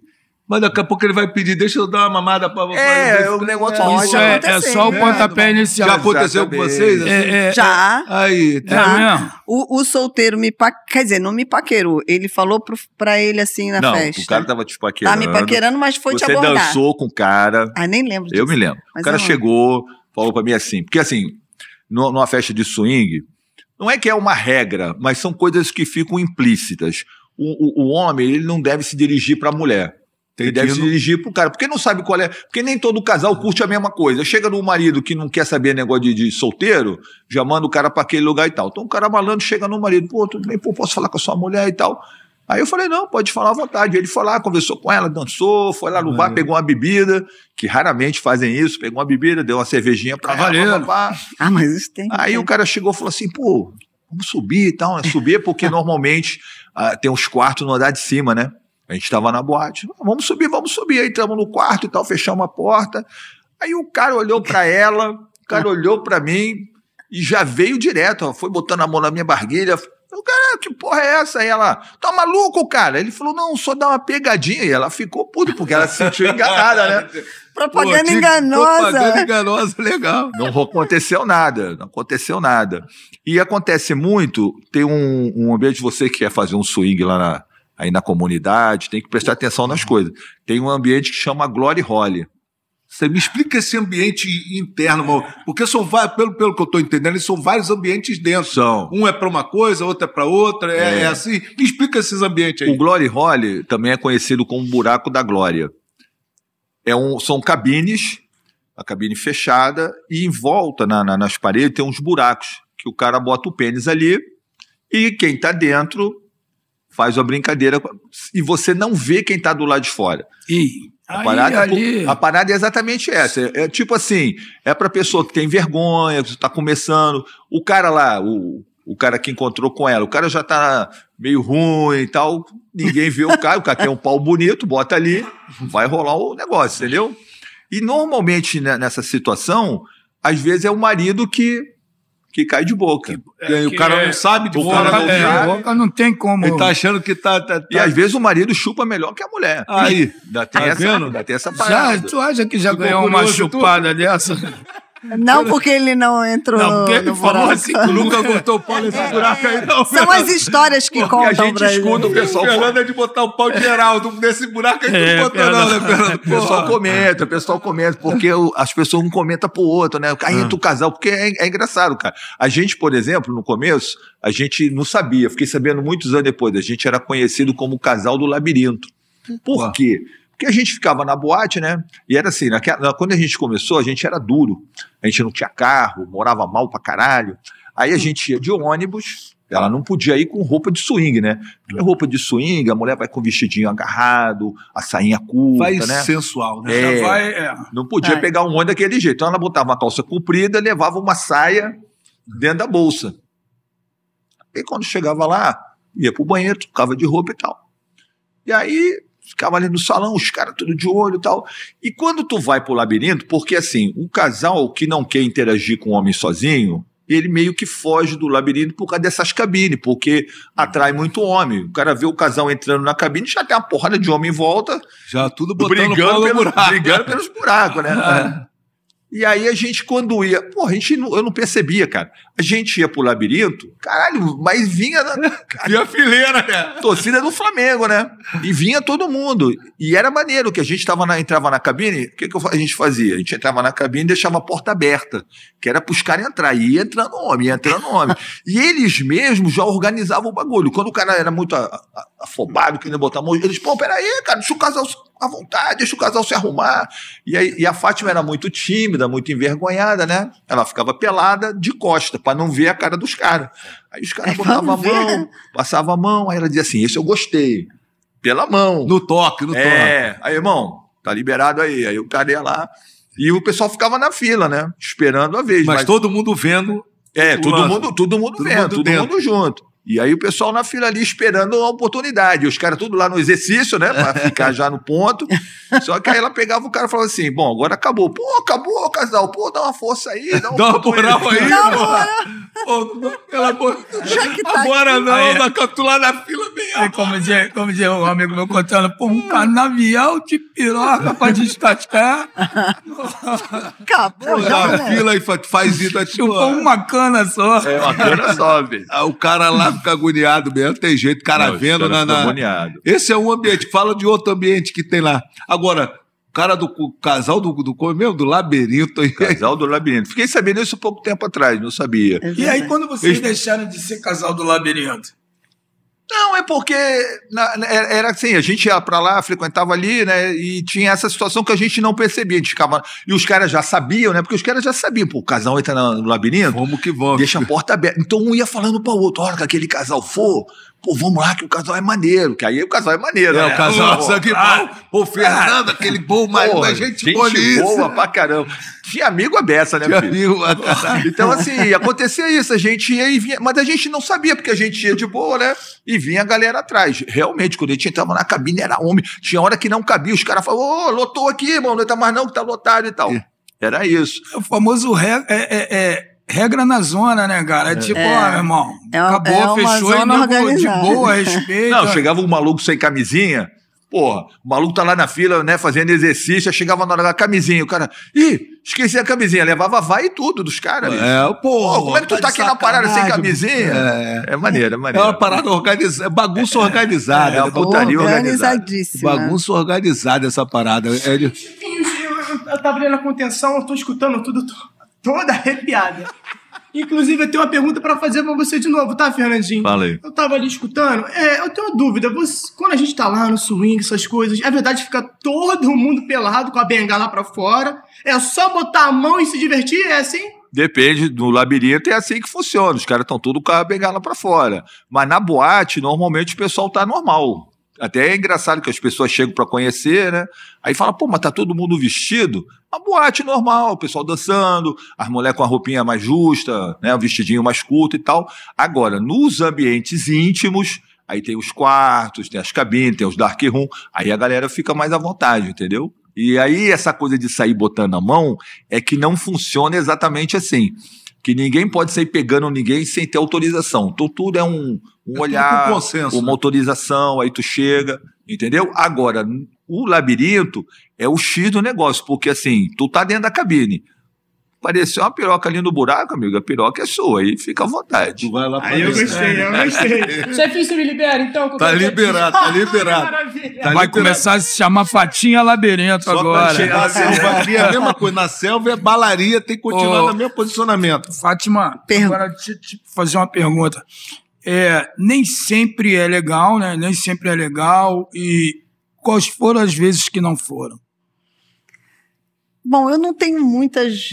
Mas daqui a pouco ele vai pedir, deixa eu dar uma mamada pra você. É, é o negócio... É, isso é, é só o pontapé inicial. Já aconteceu com vocês? É, é, já. Aí, tá. É o, o solteiro me paquerou, quer dizer, não me paquerou. Ele falou pro, pra ele assim na não, festa. Não, o cara tava te paquerando. Tá me paquerando, mas foi você te abordar. Você dançou com o cara. Ah, nem lembro disso. Eu me lembro. Mas o cara chegou, falou pra mim assim, porque assim, numa festa de swing, não é que é uma regra, mas são coisas que ficam implícitas. O, o, o homem, ele não deve se dirigir pra mulher. Ele deve se dirigir pro cara, porque não sabe qual é, porque nem todo casal curte a mesma coisa. Chega no marido que não quer saber negócio de, de solteiro, já manda o cara para aquele lugar e tal. Então o cara malandro chega no marido, pô, tudo bem, pô, posso falar com a sua mulher e tal. Aí eu falei, não, pode falar à vontade. Ele foi lá, conversou com ela, dançou, foi lá no bar, pegou uma bebida, que raramente fazem isso, pegou uma bebida, deu uma cervejinha pra ela. Ah, mas isso tem. Aí o cara chegou e falou assim, pô, vamos subir e tal, né? Subir porque normalmente ah, tem uns quartos no andar de cima, né? A gente estava na boate, vamos subir, vamos subir. Aí entramos no quarto e tal, fechamos a porta. Aí o cara olhou para ela, o cara olhou para mim e já veio direto, ó, foi botando a mão na minha barguilha. O cara, que porra é essa? Aí ela, tá maluco, cara? Ele falou, não, só dá uma pegadinha. E ela ficou puta, porque ela se sentiu enganada, né? Propaganda Pô, enganosa. Propaganda enganosa, legal. Não aconteceu nada, não aconteceu nada. E acontece muito, tem um, um ambiente, você que quer fazer um swing lá na... aí na comunidade, tem que prestar atenção nas coisas. Tem um ambiente que chama Glory Hole. Você me explica esse ambiente interno, irmão, porque são vários, pelo, pelo que eu estou entendendo, são vários ambientes dentro. São. Um é para uma coisa, outro é para outra, é, é. é assim. Me explica esses ambientes aí. O Glory Hole também é conhecido como Buraco da Glória. É um, são cabines, a cabine fechada, e em volta, na, na, nas paredes, tem uns buracos, que o cara bota o pênis ali, e quem está dentro... faz uma brincadeira e você não vê quem está do lado de fora. E a, parada, ali... a parada é exatamente essa. É, é tipo assim, é para pessoa que tem vergonha, que está começando. O cara lá, o, o cara que encontrou com ela, o cara já está meio ruim e tal, ninguém vê o cara, o cara tem um pau bonito, bota ali, vai rolar o negócio, entendeu? E normalmente nessa situação, às vezes é o marido que... que cai de boca. Que, é, o cara é, não sabe de boca. O cara não, é, sabe. Boca não tem como. Ele tá achando que tá, tá, tá... E às vezes o marido chupa melhor que a mulher. Aí, dá até, tá essa, dá até essa parada. Já, tu acha que já Ficou ganhou uma chupada dessa? Não, porque ele não entrou não, porque ele no buraco. Assim, nunca botou o pau nesse buraco aí, não. São as histórias que contam. Porque a gente escuta o pessoal... O Fernando é de botar o pau geral nesse buraco, a gente é, não botou é, não, né, Fernando? O pessoal comenta, o pessoal comenta, porque as pessoas um comentam pro outro, né? Aí entra o casal, porque é, é engraçado, cara. A gente, por exemplo, no começo, a gente não sabia, fiquei sabendo muitos anos depois, a gente era conhecido como o casal do labirinto. Por Uau. quê? Porque a gente ficava na boate, né? E era assim, naquela, quando a gente começou, a gente era duro. A gente não tinha carro, morava mal pra caralho. Aí a gente ia de ônibus, ela não podia ir com roupa de swing, né? Porque roupa de swing, a mulher vai com o vestidinho agarrado, a sainha curta, vai né? Vai sensual, né? É, vai, é. Não podia é. pegar um ônibus daquele jeito. Então ela botava uma calça comprida, levava uma saia dentro da bolsa. E quando chegava lá, ia pro banheiro, trocava de roupa e tal. E aí... ficava ali no salão, os caras tudo de olho e tal. E quando tu vai pro labirinto, porque assim, um casal que não quer interagir com o homem sozinho, ele meio que foge do labirinto por causa dessas cabines, porque atrai muito homem. O cara vê o casal entrando na cabine, já tem uma porrada de homem em volta. Já tudo botando brigando, pelo, buraco. brigando pelos buracos, né? Ah. E aí a gente, quando ia... Pô, a gente não, eu não percebia, cara. A gente ia pro labirinto, caralho, mas vinha... Vinha fileira, né? Torcida do Flamengo, né? E vinha todo mundo. E era maneiro que a gente tava na, entrava na cabine, o que, que eu, a gente fazia? A gente entrava na cabine e deixava a porta aberta, que era pros caras entrar. E ia entrando homem, ia entrando homem. E eles mesmos já organizavam o bagulho. Quando o cara era muito a, a, afobado, querendo botar a mão... Eles, pô, peraí, cara, deixa o casal... à vontade, deixa o casal se arrumar. E, aí, e a Fátima era muito tímida, muito envergonhada, né? Ela ficava pelada de costa, para não ver a cara dos caras. Aí os caras botavam a mão, passavam a mão, aí ela dizia assim, esse eu gostei, pela mão. No toque, no toque. É, aí, irmão, tá liberado aí. Aí o cara ia lá, e o pessoal ficava na fila, né? Esperando a vez. Mas, mas... todo mundo vendo. É, todo mundo, todo mundo todo vendo, mundo todo dentro. mundo junto. E aí o pessoal na fila ali esperando a oportunidade. Os caras tudo lá no exercício, né? Pra ficar já no ponto. Só que aí ela pegava o cara e falava assim, bom, agora acabou. Pô, acabou, casal. Pô, dá uma força aí. Dá, um dá uma moral aí. Não, não, ela... Já que tá agora aqui. não, dá capturar na fila mesmo. E como dizia, como dizia um amigo meu contando, pô, um canavial de piroca pra descascar. Acabou. Já, na né? fila e faz isso. Chupou uma cana só. É, uma cana só, velho. O cara lá fica agoniado mesmo, tem jeito, cara não, vendo na, na... agoniado. Esse é um ambiente, fala de outro ambiente que tem lá. Agora, o cara do o casal do, do, mesmo, do labirinto. Casal do labirinto. Fiquei sabendo isso há pouco tempo atrás, não sabia. É e aí quando vocês Eles... deixaram de ser casal do labirinto? Não, é porque na, era assim, a gente ia pra lá, frequentava ali, né, e tinha essa situação que a gente não percebia, a gente ficava, e os caras já sabiam, né, porque os caras já sabiam, pô, o casal entra no labirinto, vamos que vamos, deixa a porta aberta, então um ia falando pra outro, olha que aquele casal for, pô, vamos lá que o casal é maneiro, que aí o casal é maneiro, é, né? O casal, nossa, que bom, pô, Fernando, ah, aquele bom marido, a gente, gente boa, boa pra caramba. Tinha amigo a beça, né, Tinha filho? Amigo a beça. Então, assim, acontecia isso, a gente ia e vinha, mas a gente não sabia, porque a gente ia de boa, né, e vinha a galera atrás. Realmente, quando a gente entrava na cabine, era homem, tinha hora que não cabia, os caras falavam, ô, oh, lotou aqui, irmão, não tá mais não, que tá lotado e tal. É. Era isso. É o famoso regra, é, é, é, regra na zona, né, cara? É tipo, ó, é. ah, meu irmão, é, acabou, é uma fechou, zona e não, de boa, respeito. Não, chegava um maluco sem camisinha, porra, o maluco tá lá na fila, né, fazendo exercício, chegava na hora da camisinha, o cara, ih, esqueci a camisinha, levava vai e tudo dos caras. É, porra, porra, como é que tu tá, tá aqui na parada sem camisinha? É, é maneiro, é maneiro. É uma parada organizada, bagunça organizada. É, é uma putaria organizadíssima. Bagunça organizada essa parada. É de... Eu tava olhando a contenção, eu tô escutando tudo, tô toda arrepiada. Inclusive, eu tenho uma pergunta para fazer para você de novo, tá, Fernandinho? Falei. Eu tava ali escutando. É, eu tenho uma dúvida. Você, quando a gente tá lá no swing, essas coisas, é verdade fica todo mundo pelado com a bengala para fora? É só botar a mão e se divertir? É assim? Depende, no labirinto é assim que funciona. Os caras estão todos com a bengala para fora. Mas na boate, normalmente o pessoal tá normal. Até é engraçado que as pessoas chegam para conhecer, né? Aí fala, pô, mas tá todo mundo vestido? Uma boate normal, o pessoal dançando, as mulheres com a roupinha mais justa, né? O vestidinho mais curto e tal. Agora, nos ambientes íntimos, aí tem os quartos, tem as cabines, tem os dark room, aí a galera fica mais à vontade, entendeu? E aí essa coisa de sair botando a mão é que não funciona exatamente assim. Que ninguém pode sair pegando ninguém sem ter autorização. Então tudo é um, um é olhar, tudo com consenso, uma né? autorização, aí tu chega, entendeu? Agora, o labirinto é o X do negócio, porque assim, tu tá dentro da cabine, apareceu uma piroca ali no buraco, amigo, a piroca é sua, aí fica à vontade. Tu vai lá pra aí eu gostei, eu gostei. Chefinho, você me libera, então? Tá liberado, tá liberado, tá liberado. Vai começar a se chamar Fatinha Labirinto só agora. Só pra chegar é. a mesma coisa, na selva é balaria, tem que continuar oh, no mesmo posicionamento. Fátima, per... agora deixa eu te fazer uma pergunta. É, nem sempre é legal, né? Nem sempre é legal, e quais foram as vezes que não foram? Bom, eu não tenho muitas,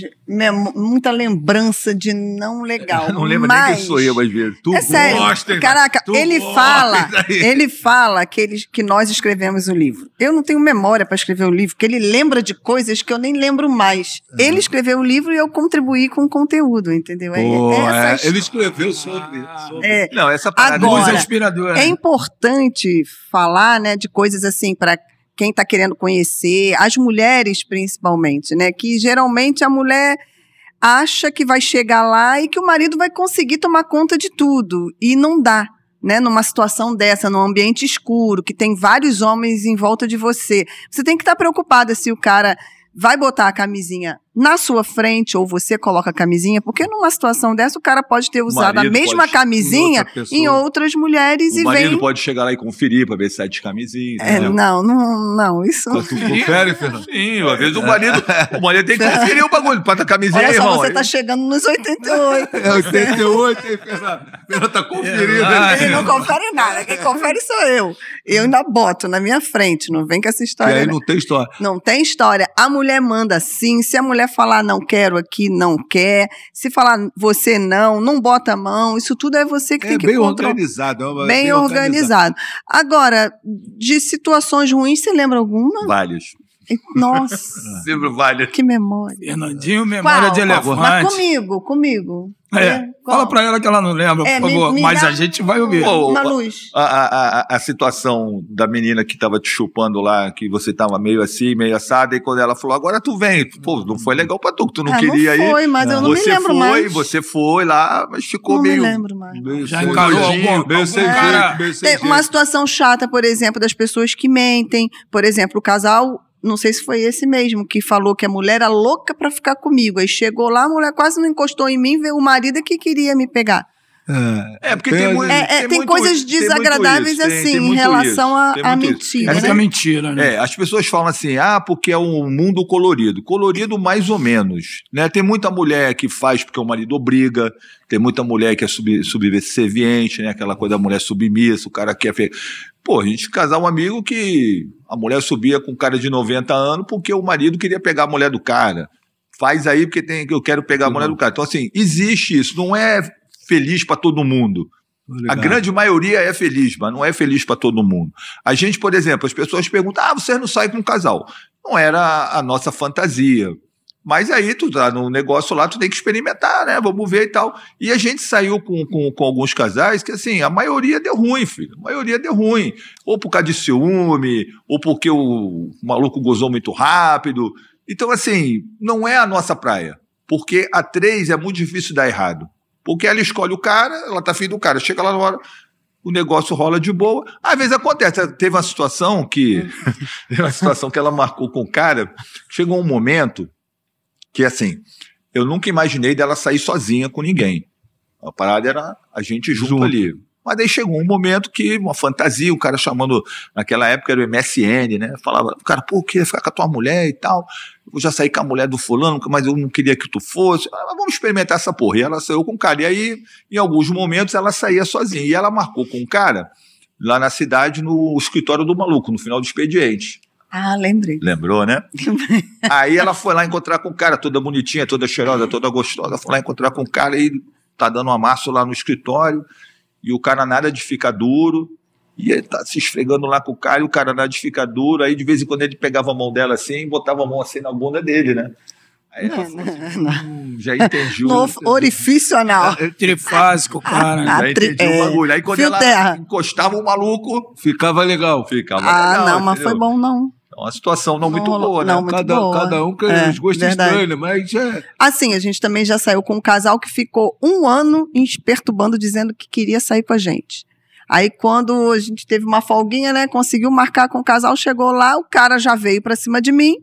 muita lembrança de não legal. Não lembro mas... nem quem sou eu, às vezes. Tu é sério. Gosta, caraca, tu ele gosta fala, ele fala que, ele, que nós escrevemos o livro. Eu não tenho memória para escrever o livro, porque ele lembra de coisas que eu nem lembro mais. Uhum. Ele escreveu o livro e eu contribuí com o conteúdo, entendeu? Pô, é, essa é, ele escreveu sobre... sobre... É, não, essa parada agora, é inspiradora. É importante falar, né, de coisas assim para... quem está querendo conhecer, as mulheres principalmente, né? Que geralmente a mulher acha que vai chegar lá e que o marido vai conseguir tomar conta de tudo. E não dá, né? Numa situação dessa, num ambiente escuro, que tem vários homens em volta de você. Você tem que estar preocupada se o cara vai botar a camisinha na sua frente ou você coloca a camisinha, porque numa situação dessa o cara pode ter usado a mesma camisinha em outras mulheres e vem... O marido pode chegar lá e conferir para ver se é de camisinha. É, não, não, não, isso... Tu confere, Fernando? Sim, às vezes o marido, o marido tem que conferir o bagulho, bota a camisinha, irmão. Olha só, você tá chegando nos oitenta e oito. É, oitenta e oito, hein, Fernando? Fernando tá conferindo. Ele não confere nada, quem confere sou eu. Eu ainda boto na minha frente, não vem com essa história. E aí não tem história. Não tem história. A mulher A mulher manda sim, se a mulher falar não quero aqui, não quer, se falar você não, não bota a mão, isso tudo é você que é, tem que controlar. Organizado, é bem, bem organizado. Bem organizado. Agora, de situações ruins, você lembra alguma? Várias. Nossa. Lembro várias. Que memória. Fernandinho, memória qual? De elefante. Mas comigo, comigo. É. É. Fala pra ela que ela não lembra, é, por favor. Me, me Mas dá... a gente vai ouvir. Pô, na a, luz. A, a, a situação da menina que tava te chupando lá, que você tava meio assim, meio assada, e quando ela falou, agora tu vem. Pô, não foi legal pra tu, que tu não ah, queria ir. Não foi, ir. Mas não. Eu não você me lembro foi, mais. Você foi lá, mas ficou não meio... Não me lembro mais. Meio já encarou algum, meio sem jeito. Tem uma situação chata, por exemplo, das pessoas que mentem. Por exemplo, o casal... Não sei se foi esse mesmo, que falou que a mulher era louca pra ficar comigo. Aí chegou lá, a mulher quase não encostou em mim, veio o marido que queria me pegar. É, é porque tem, tem, é, tem, tem muito, coisas desagradáveis tem isso, assim, tem, tem em relação à mentira. Essa né? é mentira, né? É, as pessoas falam assim, ah, porque é um mundo colorido. Colorido mais ou menos, né? Tem muita mulher que faz porque o marido obriga, tem muita mulher que é sub, subserviente, né? Aquela coisa da mulher submissa, o cara quer... Fe... Pô, a gente casar um amigo que a mulher subia com um cara de noventa anos porque o marido queria pegar a mulher do cara. Faz aí porque tem, eu quero pegar a mulher do cara. Então, assim, existe isso. Não é feliz para todo mundo. Obrigado. A grande maioria é feliz, mas não é feliz para todo mundo. A gente, por exemplo, as pessoas perguntam, ah, você não sai com um casal. Não era a nossa fantasia. Mas aí, tu tá no negócio lá, tu tem que experimentar, né? Vamos ver e tal. E a gente saiu com, com, com alguns casais que, assim, a maioria deu ruim, filho. A maioria deu ruim. Ou por causa de ciúme, ou porque o maluco gozou muito rápido. Então, assim, não é a nossa praia. Porque a três é muito difícil dar errado. Porque ela escolhe o cara, ela tá afim do cara. Chega lá na hora... O negócio rola de boa. Às vezes acontece. Teve uma situação que... Teve uma situação que ela marcou com o cara. Chegou um momento... Que assim, eu nunca imaginei dela sair sozinha com ninguém. A parada era a gente junto, junto. ali. Mas daí chegou um momento que uma fantasia, o cara chamando, naquela época era o M S N, né? Falava, o cara, pô, eu queria ficar com a tua mulher e tal. Eu já saí com a mulher do fulano, mas eu não queria que tu fosse. Ah, vamos experimentar essa porra. E ela saiu com o cara. E aí, em alguns momentos, ela saía sozinha. E ela marcou com o cara lá na cidade, no escritório do maluco, no final do expediente. Ah, lembrei. Lembrou, né? Aí ela foi lá encontrar com o cara, toda bonitinha, toda cheirosa, toda gostosa, foi lá encontrar com o cara e tá dando um amasso lá no escritório e o cara nada de ficar duro e ele tá se esfregando lá com o cara e o cara nada de ficar duro, aí de vez em quando ele pegava a mão dela assim e botava a mão assim na bunda dele, né? Aí não, não, assim, não. Hum, já entendi o... Orifício anal. É, é trifásico, cara. A, a, já entendi é, o bagulho. Aí quando ela terra. encostava o maluco... Ficava legal. Ficava ah, legal. Ah, não, mas entendeu? Foi bom não. Uma situação não, não muito boa, não, né? Muito cada, boa. Cada um tem é, os gostos estranhos, mas é... Assim, a gente também já saiu com um casal que ficou um ano perturbando, dizendo que queria sair com a gente. Aí quando a gente teve uma folguinha, né? Conseguiu marcar com o casal, chegou lá, o cara já veio pra cima de mim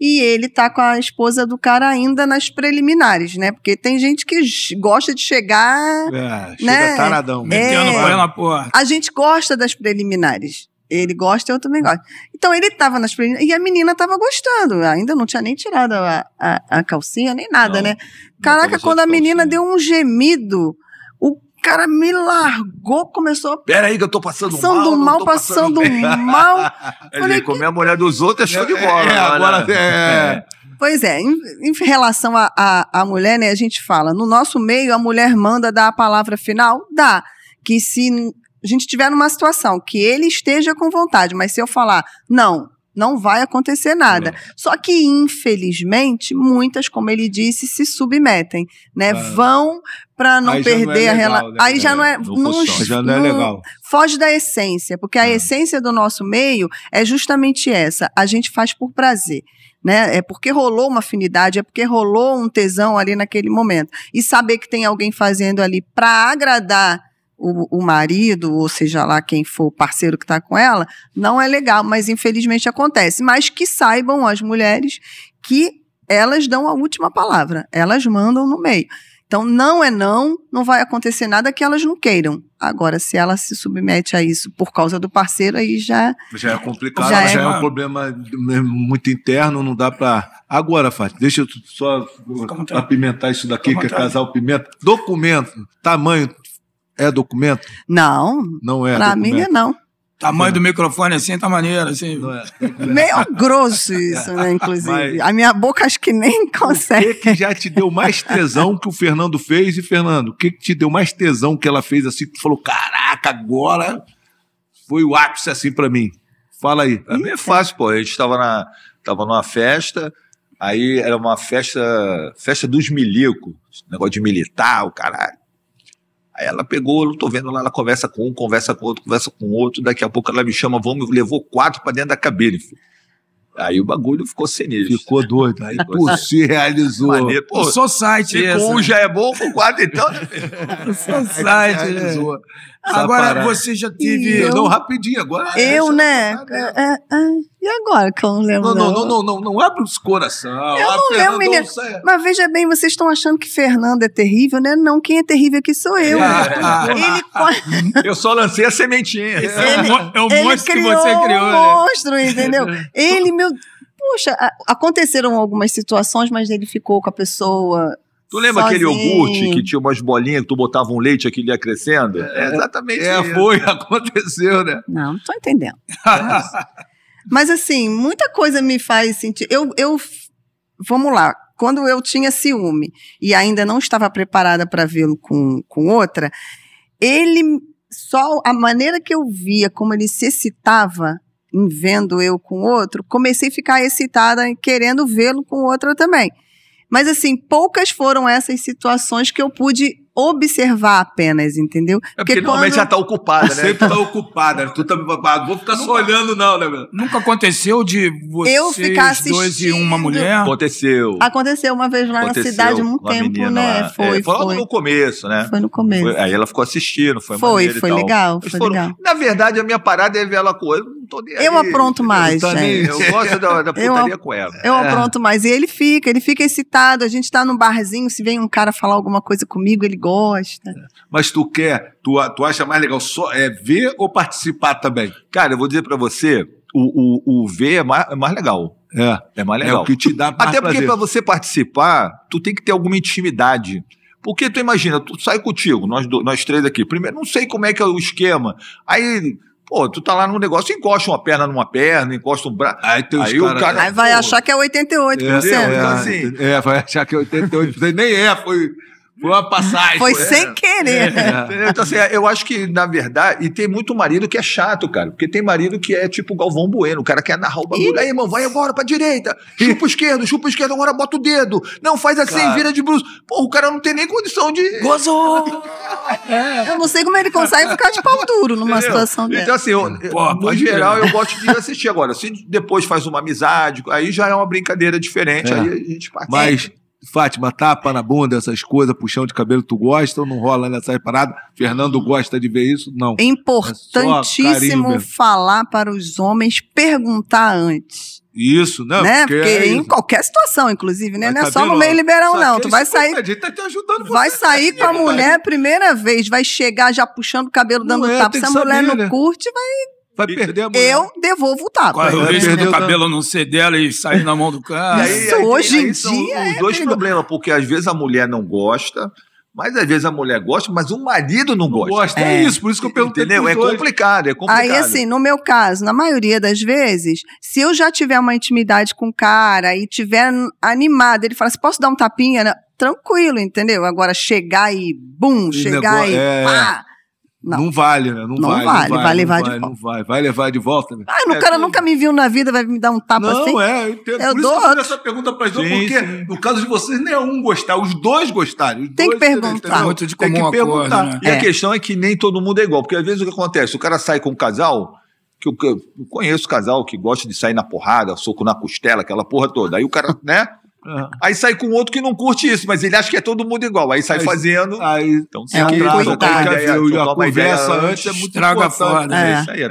e ele tá com a esposa do cara ainda nas preliminares, né? Porque tem gente que gosta de chegar... É, né? Chega taradão. Metendo é, na porta. A gente gosta das preliminares. Ele gosta, eu também gosto. Então, ele estava nas preliminares e a menina estava gostando. Ainda não tinha nem tirado a, a, a calcinha, nem nada, não, né? Caraca, quando a menina calcinha. deu um gemido, o cara me largou, começou... A... Pera aí que eu tô passando, passando mal. mal passando mal, passando mal. Ele comeu a mulher dos outros, é show de bola. É, agora... É... é. Pois é, em, em relação à a, a, a mulher, né, a gente fala, no nosso meio a mulher manda dar a palavra final, dá, que se a gente tiver numa situação que ele esteja com vontade, mas se eu falar, não, não vai acontecer nada. Não. Só que, infelizmente, muitas, como ele disse, se submetem, né? Ah. Vão para não aí perder a relação. Aí já não é legal. Né? Aí é, já não é, não, já não é legal. Não, foge da essência, porque a ah. essência do nosso meio é justamente essa. A gente faz por prazer. Né? É porque rolou uma afinidade, é porque rolou um tesão ali naquele momento. E saber que tem alguém fazendo ali para agradar O, o marido, ou seja lá quem for o parceiro que está com ela, não é legal, mas infelizmente acontece. Mas que saibam as mulheres que elas dão a última palavra, elas mandam no meio. Então não é não, não vai acontecer nada que elas não queiram. Agora, se ela se submete a isso por causa do parceiro, aí já... Já é complicado, já, já é, é um problema muito interno, não dá para... Agora, Fátima, deixa eu só apimentar isso daqui, que é Casal Pimenta. Documento, tamanho... É documento? Não. Não é pra documento. Pra mim é não. Tamanho é. do microfone assim, tá maneiro, assim. Não é. Meio grosso isso, né, inclusive. Mas a minha boca acho que nem consegue. O que, que já te deu mais tesão que o Fernando fez? E, Fernando, o que, que te deu mais tesão que ela fez assim? Que tu falou, caraca, agora foi o ápice assim pra mim. Fala aí. Pra mim é fácil, pô. A gente tava, na, tava numa festa... Aí era uma festa... Festa dos milico. Negócio de militar, o caralho. Aí ela pegou, eu tô vendo lá, ela conversa com um, conversa com outro, conversa com outro, daqui a pouco ela me chama, vamos, levou quatro pra dentro da cabine. Filho. Aí o bagulho ficou sinistro. Ficou doido. Aí por si realizou. Maneiro, pô, só site. Se com um já é bom, com quatro então... Só site. Realizou. Agora parada. Você já teve... Eu... Não, rapidinho agora. Eu, eu né? É, é, e agora que eu não lembro? Não, não, não, não, não, não abre os coração. Eu ah, não lembro, menino. Não, mas veja bem, vocês estão achando que Fernando é terrível, né? Não, quem é terrível aqui sou eu. Ah, né? ah, ele... ah, eu só lancei a sementinha. Ele, é o monstro que você criou. É um monstro, né? Entendeu? Ele, meu... Poxa, aconteceram algumas situações, mas ele ficou com a pessoa... Tu lembra sozinho. Aquele iogurte que tinha umas bolinhas que tu botava um leite aqui ele ia crescendo? É, é exatamente é, isso. Foi, aconteceu, né? Não, não tô entendendo. Mas assim, muita coisa me faz sentir... Eu, eu, vamos lá, quando eu tinha ciúme e ainda não estava preparada para vê-lo com, com outra, ele, só a maneira que eu via, como ele se excitava em vendo eu com outro, comecei a ficar excitada querendo vê-lo com outra também. Mas, assim, poucas foram essas situações que eu pude observar apenas, entendeu? É porque, porque normalmente quando... já tá ocupada, né? Sempre tá ocupada. Tu tá... Vou ficar só olhando, não, né? Nunca aconteceu de vocês eu ficar dois e uma mulher? Aconteceu. Aconteceu uma vez lá aconteceu na cidade, muito tempo, menina, né? Foi, é, foi. Foi no começo, né? Foi no começo. Foi, aí ela ficou assistindo, foi Foi, foi legal, foi foram... legal. Na verdade, a minha parada é ver ela com ele. Eu ali, apronto mais, eu gente. Eu gosto da, da putaria eu, com ela. Eu é. apronto mais. E ele fica, ele fica excitado. A gente tá num barzinho, se vem um cara falar alguma coisa comigo, ele gosta. Mas tu quer, tu, tu acha mais legal só é ver ou participar também? Cara, eu vou dizer pra você, o, o, o ver é mais, é mais legal. É. É mais legal. É o que te dá até mais porque prazer. Pra você participar, tu tem que ter alguma intimidade. Porque tu imagina, tu sai contigo, nós, nós três aqui. Primeiro, não sei como é que é o esquema. Aí... Pô, tu tá lá num negócio, encosta uma perna numa perna, encosta um braço. Aí, tem aí cara, o cara... Aí vai pô, achar que é oitenta e oito por cento. É, é, então, assim, é, vai achar que é oitenta e oito por cento. Nem é, foi, foi uma passagem. Foi, foi sem é, querer. É, é. Então, assim, eu acho que, na verdade... E tem muito marido que é chato, cara. Porque tem marido que é tipo Galvão Bueno. O cara quer narrar o bagulho. Aí, irmão, vai embora pra direita. Chupa o esquerdo, chupa o esquerdo. Agora bota o dedo. Não, faz assim, cara. Vira de bruxo. Pô, o cara não tem nem condição de... Gozou! É. Eu não sei como ele consegue ficar de pau duro numa entendeu? Situação dessa. Então, assim, eu, pô, no geral, eu gosto de assistir. Agora, se depois faz uma amizade, aí já é uma brincadeira diferente, é. Aí a gente participa. Mas, Fátima, tapa na bunda, essas coisas, puxão de cabelo, tu gosta ou não rola nessa parada? Fernando gosta de ver isso? Não. É importantíssimo é falar para os homens, perguntar antes. Isso, né? né? Porque, porque é em isso. Qualquer situação, inclusive, né? Não é só no meio liberal, não. Tu vai sair. A gente tá te ajudando. Vai sair com a mulher primeira vez, vai chegar já puxando o cabelo, dando tapa. Se a mulher não curte, vai. Vai perder a mulher. Eu devolvo o tapa. Corre o risco do cabelo não ser dela e sair na mão do cara. Isso, hoje em dia. São os dois problemas, porque às vezes a mulher não gosta. Mas às vezes a mulher gosta, mas o marido não, não gosta. gosta. É. é isso, por isso que eu perguntei. Entendeu? É complicado, é complicado. Aí assim, no meu caso, na maioria das vezes, se eu já tiver uma intimidade com o cara e tiver animado, ele fala assim, posso dar um tapinha? Tranquilo, entendeu? Agora chegar e bum, chegar e pá... Não. não vale, né? Não, não vale, vale, não vale, vai levar não de vai, volta. Não vai, vai levar de volta. Né? Ah, o é, cara tudo... nunca me viu na vida, vai me dar um tapa não, assim? Não, é, eu entendo. Eu Por dou... isso que eu fiz essa pergunta para as duas, porque sim. no caso de vocês, nem um gostar, os dois gostarem. Os Tem dois, que perguntar. Tem muito de comum Tem que perguntar. Acordo, né? E é. a questão é que nem todo mundo é igual, porque às vezes o que acontece, o cara sai com um casal, que eu, eu conheço casal que gosta de sair na porrada, soco na costela, aquela porra toda, aí o cara, né... Uhum. Aí sai com outro que não curte isso, mas ele acha que é todo mundo igual. Aí sai aí, fazendo. Aí, então, se é atrasa, a conversa antes é muito estraga fora. Né? É. É,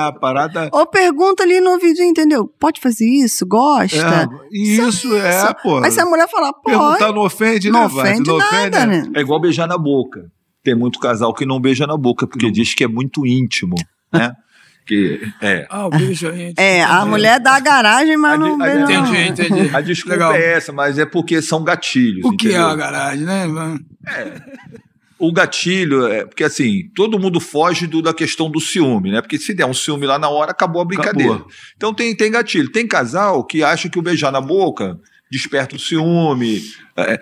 a parada. Ou pergunta ali no vídeo, entendeu? Pode fazer isso? Gosta? É. Isso, isso é, isso. pô. Aí se a mulher falar, pô. Perguntar não ofende, né? Não ofende, não ofende nada, né? É igual beijar na boca. Tem muito casal que não beija na boca, porque não. diz que é muito íntimo, né? Que, é. Ah, o beijo íntimo. É, a é. mulher dá a garagem, mas a não beija. Entendi, entendi. A desculpa Legal. é essa, mas é porque são gatilhos. O entendeu? que é a garagem, né, mano? É. O gatilho, é, porque assim, todo mundo foge do, da questão do ciúme, né? Porque se der um ciúme lá na hora, acabou a brincadeira. Acabou. Então tem, tem gatilho. Tem casal que acha que o beijar na boca desperta o ciúme. É,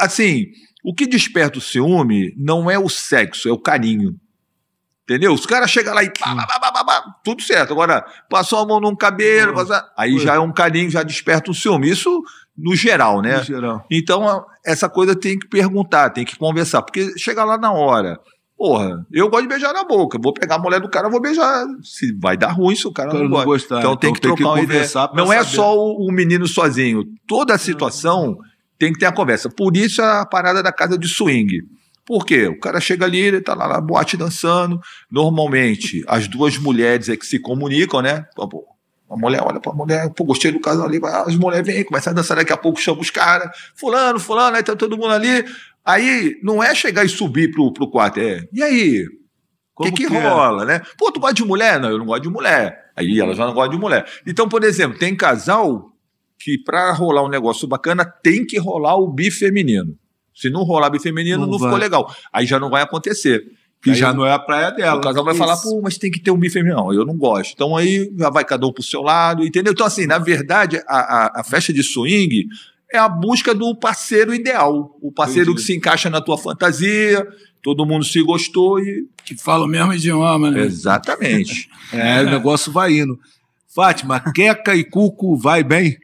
assim, o que desperta o ciúme não é o sexo, é o carinho. Entendeu? Os caras chegam lá e pá, pá, pá, pá, pá, tudo certo. Agora, passou a mão num cabelo, é, passou... aí foi. já é um carinho, já desperta um ciúme. Isso no geral, né? No geral. Então, essa coisa tem que perguntar, tem que conversar, porque chega lá na hora. Porra, eu gosto de beijar na boca, vou pegar a mulher do cara, vou beijar. Se vai dar ruim se o cara não, não gosta. Então, então tem que tem trocar que conversar. Não saber. é só o, o menino sozinho. Toda a situação é. tem que ter a conversa. Por isso a parada da casa de swing. Por quê? O cara chega ali, ele tá lá na boate dançando. Normalmente, as duas mulheres é que se comunicam, né? A mulher olha pra mulher, pô, gostei do casal ali, as mulheres vêm, começam a dançar, daqui a pouco chama os caras, fulano, fulano, aí tá todo mundo ali. Aí, não é chegar e subir pro, pro quarto, é, e aí? O que que, que rola, é? né? Pô, tu gosta de mulher? Não, eu não gosto de mulher. Aí ela já não gosta de mulher. Então, por exemplo, tem casal que pra rolar um negócio bacana, tem que rolar o bi feminino. Se não rolar bem feminino, não, não ficou legal. Aí já não vai acontecer. Que aí já não é a praia dela. O casal vai falar, pô, mas tem que ter um bi feminino. Não, eu não gosto. Então aí já vai cada um pro seu lado, entendeu? Então assim, na verdade, a, a, a festa de swing é a busca do parceiro ideal. O parceiro Entendi. que se encaixa na tua fantasia, todo mundo se gostou e... Que fala o mesmo idioma, né? Exatamente. é, o negócio vai indo. Fátima, queca e cuco vai bem?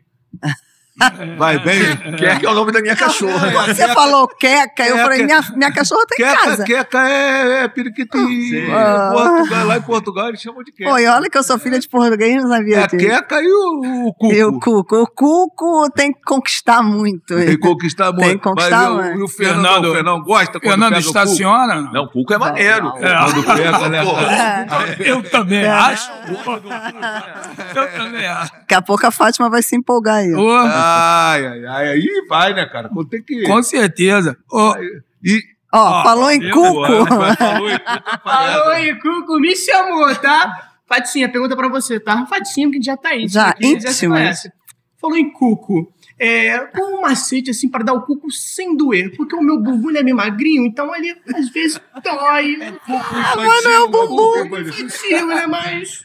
Vai bem? É. Queca é o nome da minha cachorra. Você queca. falou queca, queca, eu falei, minha, minha cachorra tá queca, em casa. Queca é, é periquitinho. Ah, Portugal, lá em Portugal eles chamam de queca. Pô, e olha que eu sou filha de português, não sabia disso. É a queca e o, o cuco. E o cuco. O cuco tem que conquistar muito. Tem que conquistar muito. Tem que conquistar muito. E o Fernando, o Fernando gosta quando Fernando estaciona? O cuco. Não, o cuco é maneiro. É. Quando pega, né? É. Eu também é. acho. Eu também acho. Daqui a pouco a Fátima vai se empolgar aí. Ah, Ai, ai, ai, aí vai, né, cara? Vou ter que... Com certeza. Oh, e... oh, oh, falou em cuco. Falou em cuco, falou em cuco, me chamou, tá? Faticinha, pergunta pra você, tá? Faticinha, porque já tá íntimo. Já, íntimo. Já falou em cuco. É, com um macete, assim, pra dar o cuco sem doer. Porque o meu bumbum é meio magrinho, então ele, às vezes, dói. É cuco, ah, mas não é o bumbum. É infantil, né, mas...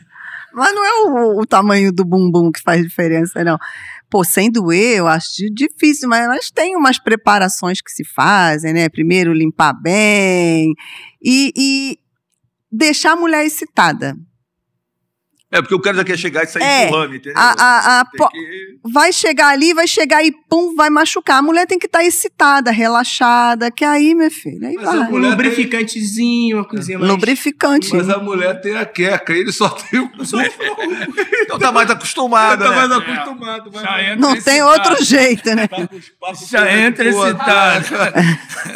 Mas não é o, o tamanho do bumbum que faz diferença, não. Pô, sem doer, eu acho difícil, mas elas têm umas preparações que se fazem, né? Primeiro limpar bem e, e deixar a mulher excitada. É, porque o cara já quer chegar e sair é, empurrando, entendeu? A, a, a, que... Vai chegar ali, vai chegar e pum, vai machucar. A mulher tem que estar tá excitada, relaxada, que aí, minha filha, aí mas vai. Um lubrificantezinho, uma coisinha mais... Lubrificante. Mas a mulher tem a queca, ele só tem o... Então tá mais acostumado, né? Tá mais acostumado. É. Mas... Não tem outro jeito, né? Já entra excitado.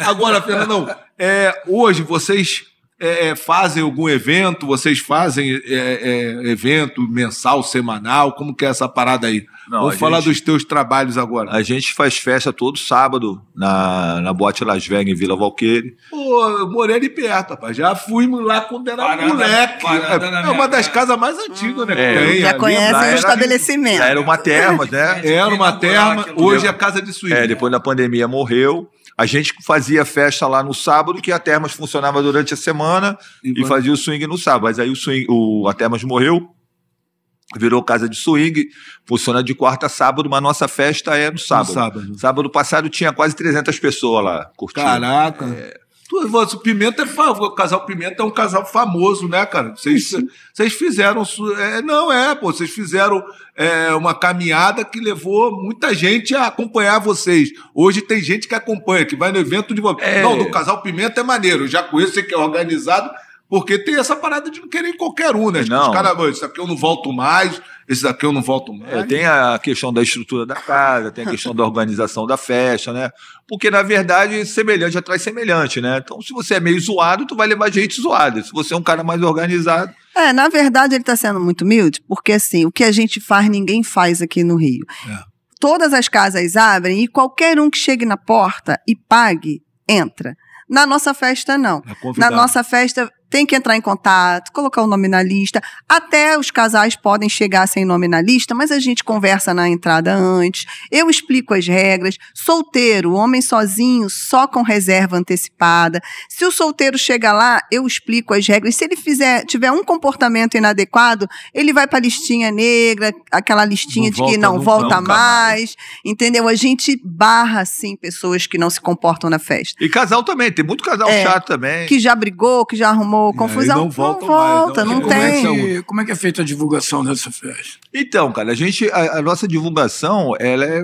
Agora, Fernandão, é, hoje vocês... É, fazem algum evento? Vocês fazem é, é, evento mensal, semanal? Como que é essa parada aí? Não, Vamos falar gente, dos teus trabalhos agora. A gente faz festa todo sábado na, na boate Las Vegas, em Vila Valqueire. Pô, eu morei ali perto, rapaz. Já fui lá quando era parada, moleque. Parada é uma das cara. casas mais antigas, né? É, tem, já conhecem o estabelecimento. Era uma terma, né? Era uma terma. Hoje é a casa de suíte. É, depois da pandemia morreu. A gente fazia festa lá no sábado, que a Termas funcionava durante a semana e, e fazia o swing no sábado. Mas aí o swing, o, a Termas morreu, virou casa de swing, funciona de quarta a sábado, mas nossa festa é no sábado. No sábado. Sábado passado tinha quase trezentas pessoas lá curtindo. Caraca! É... O Pimenta é famoso, o casal Pimenta é um casal famoso, né, cara? Vocês, vocês fizeram... É, não, é, pô, vocês fizeram é, uma caminhada que levou muita gente a acompanhar vocês. Hoje tem gente que acompanha, que vai no evento de... É. Não, do casal Pimenta é maneiro, eu já conheço, sei que é organizado, porque tem essa parada de não querer qualquer um, né? Não. Os caras, esse daqui eu não volto mais, esse daqui eu não volto mais. É, tem a questão da estrutura da casa, tem a questão da organização da festa, né? Porque, na verdade, semelhante atrai semelhante, né? Então, se você é meio zoado, tu vai levar gente zoada. Se você é um cara mais organizado... É, na verdade, ele está sendo muito humilde, porque, assim, o que a gente faz, ninguém faz aqui no Rio. É. Todas as casas abrem e qualquer um que chegue na porta e pague, entra. Na nossa festa, não. É na nossa festa... Tem que entrar em contato, colocar o nome na lista. Até os casais podem chegar sem nome na lista, mas a gente conversa na entrada antes. Eu explico as regras. Solteiro, homem sozinho, só com reserva antecipada. Se o solteiro chega lá, eu explico as regras. Se ele fizer, tiver um comportamento inadequado, ele vai para a listinha negra, aquela listinha de que não volta mais. Entendeu? A gente barra, assim, pessoas que não se comportam na festa. E casal também. Tem muito casal chato também. Que já brigou, que já arrumou confusão, não, não volta, volta mais, não, não tem. Como é, que, como é que é feita a divulgação dessa festa? Então, cara, a gente, a, a nossa divulgação, ela é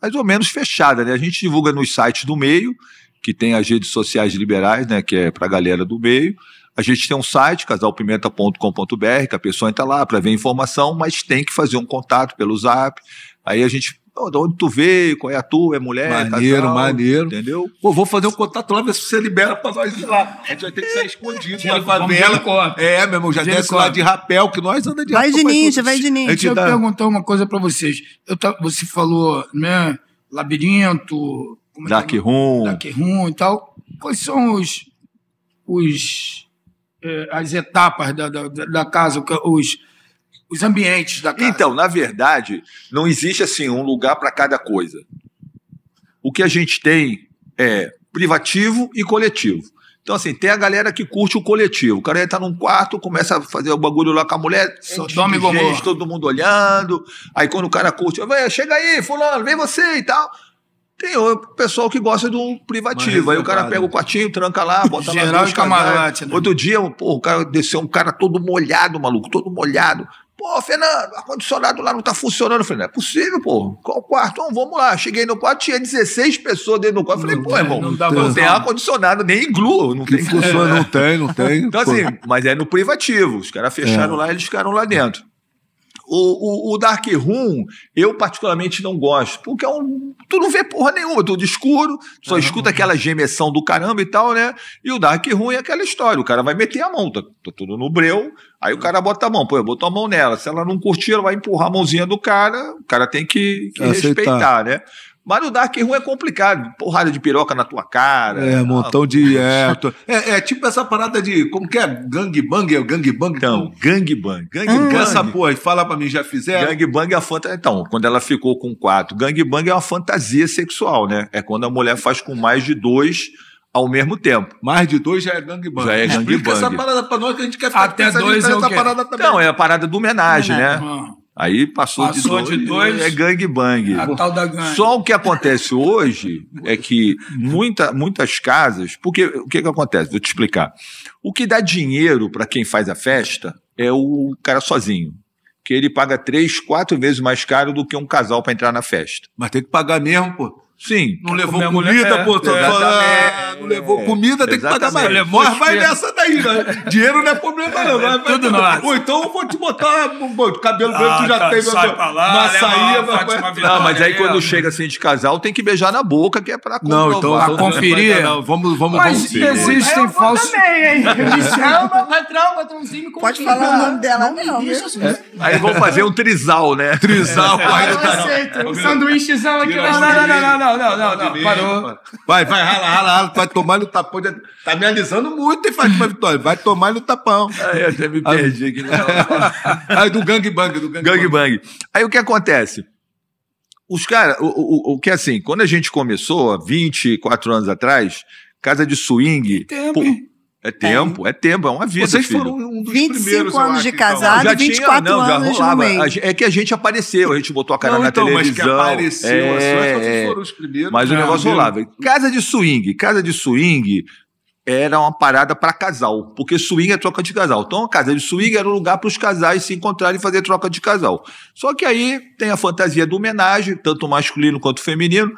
mais ou menos fechada, né? A gente divulga nos sites do meio, que tem as redes sociais liberais, né? Que é pra galera do meio. A gente tem um site, casal pimenta ponto com ponto b r, que a pessoa entra lá para ver informação, mas tem que fazer um contato pelo Zap. Aí a gente... Oh, de onde tu veio, qual é a tua, é mulher, maneiro, casal, maneiro, entendeu? Pô, vou fazer um contato lá, ver se você libera pra nós ir lá. A gente vai ter que sair escondido na favela. É, meu irmão, já desce lá de rapel, que nós andamos de rapel. Vai de ninja, vai de ninja. Deixa eu perguntar uma coisa pra vocês. Eu tá, você falou, né, labirinto, como é Dark Room. Dark Room e tal. Quais são os, os, eh, as etapas da, da, da casa, os... Os ambientes da casa. Então, na verdade, não existe assim um lugar para cada coisa. O que a gente tem é privativo e coletivo. Então, assim, tem a galera que curte o coletivo. O cara entra num quarto, começa a fazer o bagulho lá com a mulher, dorme gente, todo mundo olhando. Aí quando o cara curte, chega aí, fulano, vem você e tal. Tem o pessoal que gosta do privativo. Mas, aí o cara pega o quartinho, tranca lá, bota lá. Geral de camarote, né? Outro dia, pô, o cara desceu, um cara todo molhado, maluco, todo molhado. Pô, Fernando, o ar-condicionado lá não tá funcionando. Eu falei, não é possível, pô. Qual o quarto? Então, vamos lá. Cheguei no quarto, tinha dezesseis pessoas dentro do quarto. Eu falei, não, pô, irmão, não, não, não tem ar-condicionado, nem iglu. Não tem funciona, não tem, não tem. Então, assim, pô. Mas é no privativo. Os caras fecharam é. lá, eles ficaram lá dentro. O, o, o Dark Room, eu particularmente não gosto, porque é um, tu não vê porra nenhuma, tudo escuro, só ah, escuta aquela gemessão do caramba e tal, né? E o Dark Room é aquela história, o cara vai meter a mão, tá, tá tudo no breu, aí o cara bota a mão, pô, eu boto a mão nela, se ela não curtir, ela vai empurrar a mãozinha do cara, o cara tem que, que respeitar, né? Mas o Dark Room é complicado. Porrada de piroca na tua cara. É, um montão de... É, tô... é, é tipo essa parada de... Como que é? Gangbang? É o gangbang? Então, gangbang. Gangbang. Essa porra, fala pra mim, já fizeram? Gangbang é a fantasia... Então, quando ela ficou com quatro. Gangbang é uma fantasia sexual, né? É quando a mulher faz com mais de dois... ao mesmo tempo. Mais de dois já é gangbang. Já é gangbang. Explica essa parada pra nós que a gente quer ficar... Até dois é o quê? Não, é a parada do homenagem, né? Hum. Aí passou, passou de, dois, de dois, é gangbang. A tal da gangue. Só o que acontece hoje é que muita, muitas casas... Porque o que, que acontece? Vou te explicar. O que dá dinheiro para quem faz a festa é o cara sozinho. Que ele paga três, quatro vezes mais caro do que um casal para entrar na festa. Mas tem que pagar mesmo, pô. Sim. Não levou comida, mulher, pô. É, ah, não levou comida, é, tem que pagar mais. Mas vai nessa daí, né? Dinheiro não é problema, não. É, é tudo nós. Ou então eu vou te botar o cabelo branco, ah, tu já tá, tem. Sai meu, pra lá, na saia, vai, vai, vai. Não, mas aí quando chega assim de casal, tem que beijar na boca, que é pra comprovar. Não, então, a conferir. É não, vamos, vamos, mas vamos existem falsos... também, hein? Patrão, patrão, patrãozinho, me pode falar o nome dela, não. Aí vão fazer um trisal, né? Trisal, pai do caralho. Um sanduíchezão aqui. Não, não, não, não. Não, não, não, não, parou. Vai, vai, rala, rala, rala, vai tomar no tapão. De... Tá me alisando muito, hein, Fátima Vitória? Vai tomar no tapão. Aí eu até me perdi aqui. Aí do gangbang, do gangbang. Gangbang. Aí o que acontece? Os caras, o, o, o que é assim, quando a gente começou, vinte e quatro anos atrás, casa de swing... Tem tempo, pô, é tempo, é. é tempo, é uma vida. Vocês filho. foram um dos vinte e cinco primeiros, anos de casado, então. vinte e quatro tinha, não, anos já rolava. No meio. É que a gente apareceu, a gente botou a cara não, na então, televisão. Mas que apareceu, é, assim, é, foram os primeiros. Mas não, o negócio não, rolava. Casa de swing, casa de swing era uma parada para casal, porque swing é troca de casal. Então a casa de swing era um lugar para os casais se encontrarem e fazer troca de casal. Só que aí tem a fantasia do homenagem, tanto masculino quanto feminino.